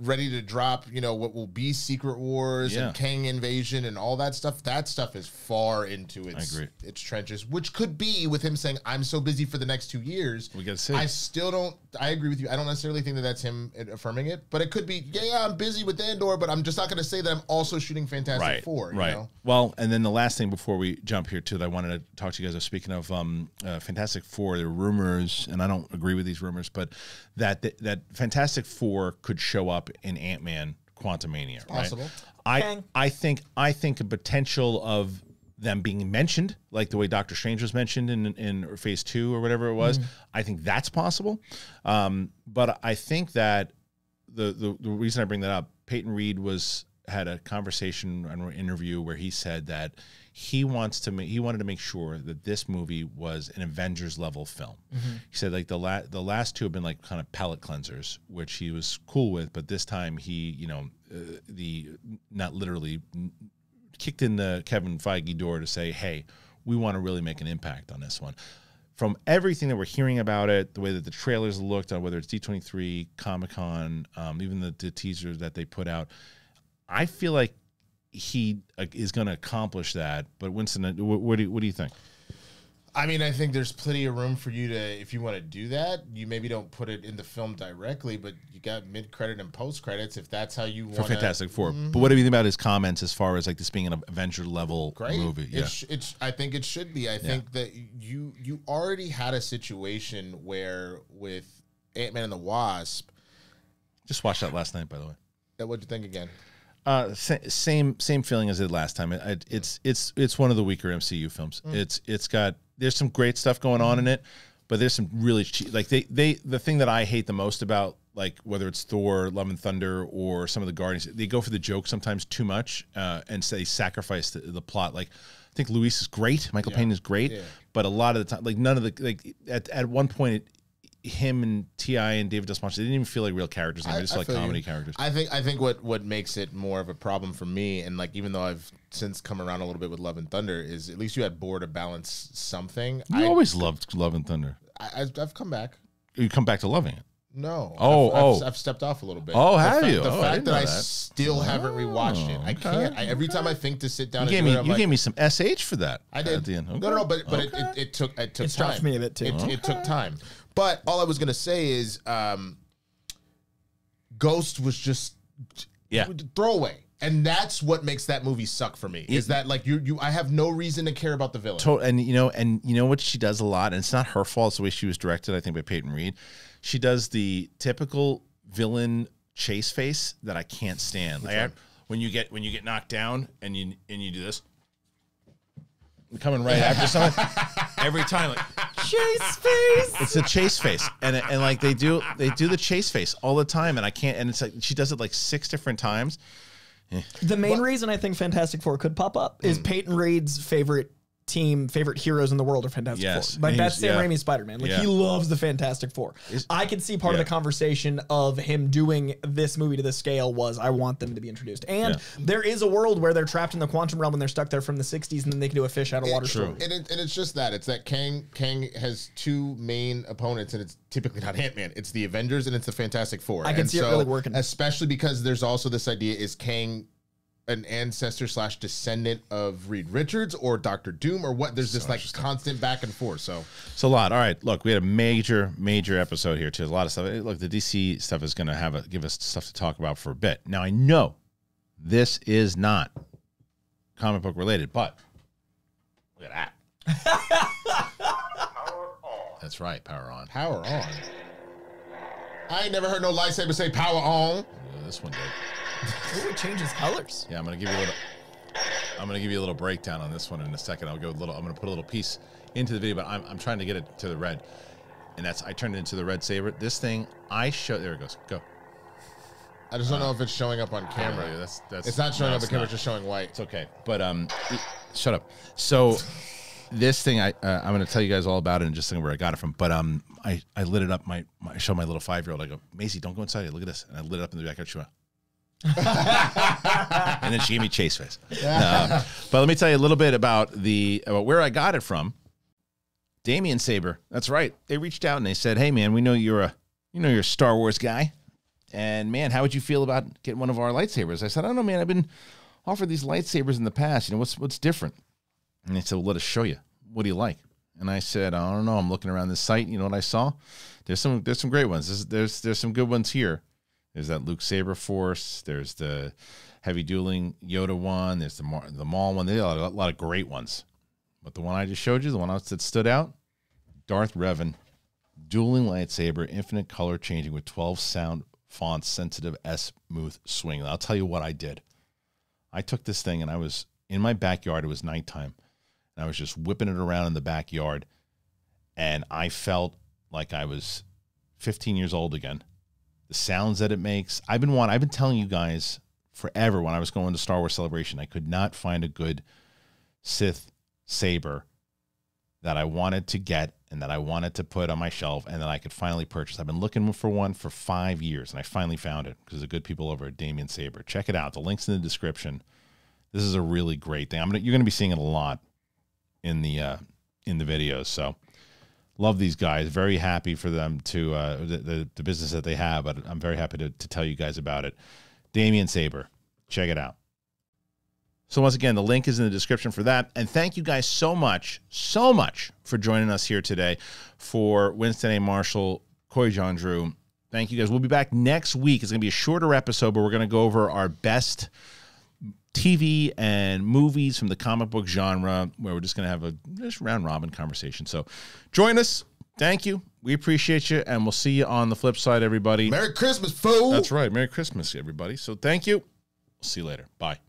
ready to drop, what will be Secret Wars and Kang Invasion and all that stuff. That stuff is far into its trenches, which could be with him saying, I'm so busy for the next 2 years. We gotta see. I still don't I agree with you. I don't necessarily think that that's him affirming it, but it could be, yeah, I'm busy with Andor, but I'm just not going to say that I'm also shooting Fantastic Four. You know? Well, and then the last thing before we jump here, too, that I wanted to talk to you guys. Speaking of Fantastic Four, there are rumors, and I don't agree with these rumors, but that Fantastic Four could show up in Ant-Man Quantumania. It's possible. Right? I think a potential of them being mentioned, like the way Doctor Strange was mentioned in Phase 2 or whatever it was, I think that's possible. But I think that the reason I bring that up, Peyton Reed had a conversation and an interview where he said that he wanted to make sure that this movie was an Avengers level film. He said like the last two have been like kind of palate cleansers, which he was cool with, but this time he, you know, not literally kicked in the Kevin Feige door to say, hey, we want to really make an impact on this one. From everything that we're hearing about it, the way that the trailers looked, whether it's D23, Comic-Con, even the teasers that they put out, I feel like he is going to accomplish that. But Winston, what do you think? I mean, I think there's plenty of room for you to, if you want to do that, you maybe don't put it in the film directly, but you got mid-credit and post-credits if that's how you want to. For Fantastic Four. But what do you think about his comments as far as like this being an Avenger-level movie? I think it should be. I think that you already had a situation where with Ant-Man and the Wasp. Just watched that last night, by the way. What'd you think again? Same feeling as I did last time. It's one of the weaker MCU films. There's some great stuff going on in it, but there's some really cheap, like the thing that I hate the most about, like, whether it's Thor, Love and Thunder, or some of the Guardians, they go for the joke sometimes too much, and they sacrifice the plot. Like, I think Luis is great, Michael Payne is great, but a lot of the time, like, none of the, like, at one point, him and T.I. and David Desmarch, they didn't even feel like real characters. They were just like comedy characters. I think what makes it more of a problem for me, and like even though I've since come around a little bit with Love and Thunder, is at least you had Bohr to balance something. I always loved Love and Thunder. I've come back. You come back to loving it. No. I've stepped off a little bit. Oh, have you? The fact that I still haven't rewatched it. I can't. Every time I think to sit down and do it, I'm like... You gave me some SH for that. I did. At the end. Okay. No, but it took time. It stopped me a bit, too. It took time. But all I was going to say is Ghost was just throwaway. And that's what makes that movie suck for me. Is that like I have no reason to care about the villain. And you know what she does a lot, and it's not her fault, it's the way she was directed, I think, by Peyton Reed. She does the typical villain chase face that I can't stand. Like, when you get knocked down and you do this. Coming right after someone every time, like chase face. It's a chase face, and like they do the chase face all the time, and I can't. And it's like she does it like 6 different times. The main reason I think Fantastic Four could pop up is Peyton Reed's favorite heroes in the world are Fantastic Four. Like that's Sam Raimi's Spider-Man. Like he loves the Fantastic Four. I could see part of the conversation of him doing this movie to this scale was I want them to be introduced. And there is a world where they're trapped in the quantum realm and they're stuck there from the 60s, and then they can do a fish out of water story. And it's just that. It's that Kang has 2 main opponents, and it's typically not Ant-Man. It's the Avengers and it's the Fantastic Four. I can see it really working. Especially because there's also this idea, is Kang an ancestor / descendant of Reed Richards or Dr. Doom or what? There's this like constant back and forth. So it's a lot. All right, look, we had a major episode here too. There's a lot of stuff. Look, the DC stuff is going to give us stuff to talk about for a bit. Now I know this is not comic book related, but look at that. Power on. That's right, power on. Power on. I ain't never heard no lightsaber say power on. Yeah, this one did. It changes colors. Yeah, I'm gonna give you a little breakdown on this one in a second. I'm gonna put a little piece into the video, but I'm trying to get it to the red, and I turned it into the red saber. This thing I show. There it goes. Go. I just don't know if it's showing up on camera. That's it's not showing up on camera. It's just showing white. It's okay. But shut up. So this thing I'm gonna tell you guys all about it and just think where I got it from. But I lit it up. I showed my little 5-year-old. I go, Macy, don't go inside here. Look at this. And I lit it up in the backyard. She went. And then she gave me chase face. But let me tell you a little bit about where I got it from. Damien Saber. That's right. They reached out and they said, "Hey man, we know you're a Star Wars guy, and man, how would you feel about getting one of our lightsabers?" I said, "I don't know, man. I've been offered these lightsabers in the past. You know what's different?" And they said, "Well, let us show you. What do you like?" And I said, I don't know. I'm looking around this site. You know what I saw? There's some great ones. There's some good ones here. There's that Luke Saber Force. There's the Heavy Dueling Yoda one. There's the Maul one. They got a lot of great ones. But the one I just showed you, the one that stood out, Darth Revan, dueling lightsaber, infinite color changing with 12 sound fonts, sensitive S smooth swing. I'll tell you what I did. I took this thing and I was in my backyard. It was nighttime. And I was just whipping it around in the backyard. And I felt like I was 15 years old again. The sounds that it makes. I've been telling you guys forever when I was going to Star Wars Celebration, I could not find a good Sith saber that I wanted to get and that I wanted to put on my shelf and that I could finally purchase. I've been looking for one for 5 years, and I finally found it because the good people over at Damien Saber. Check it out. The link's in the description. This is a really great thing. You're going to be seeing it a lot in the videos. So love these guys. Very happy for them to the business that they have, but I'm very happy to tell you guys about it. Damien Saber. Check it out. So once again, the link is in the description for that. And thank you guys so much for joining us here today for Winston A. Marshall, Corey John Drew. Thank you guys. We'll be back next week. It's going to be a shorter episode, but we're going to go over our best TV and movies from the comic book genre, where we're just going to have a round robin conversation. So join us. Thank you. We appreciate you. And we'll see you on the flip side, everybody. Merry Christmas, fool. That's right. Merry Christmas, everybody. So thank you. We'll see you later. Bye.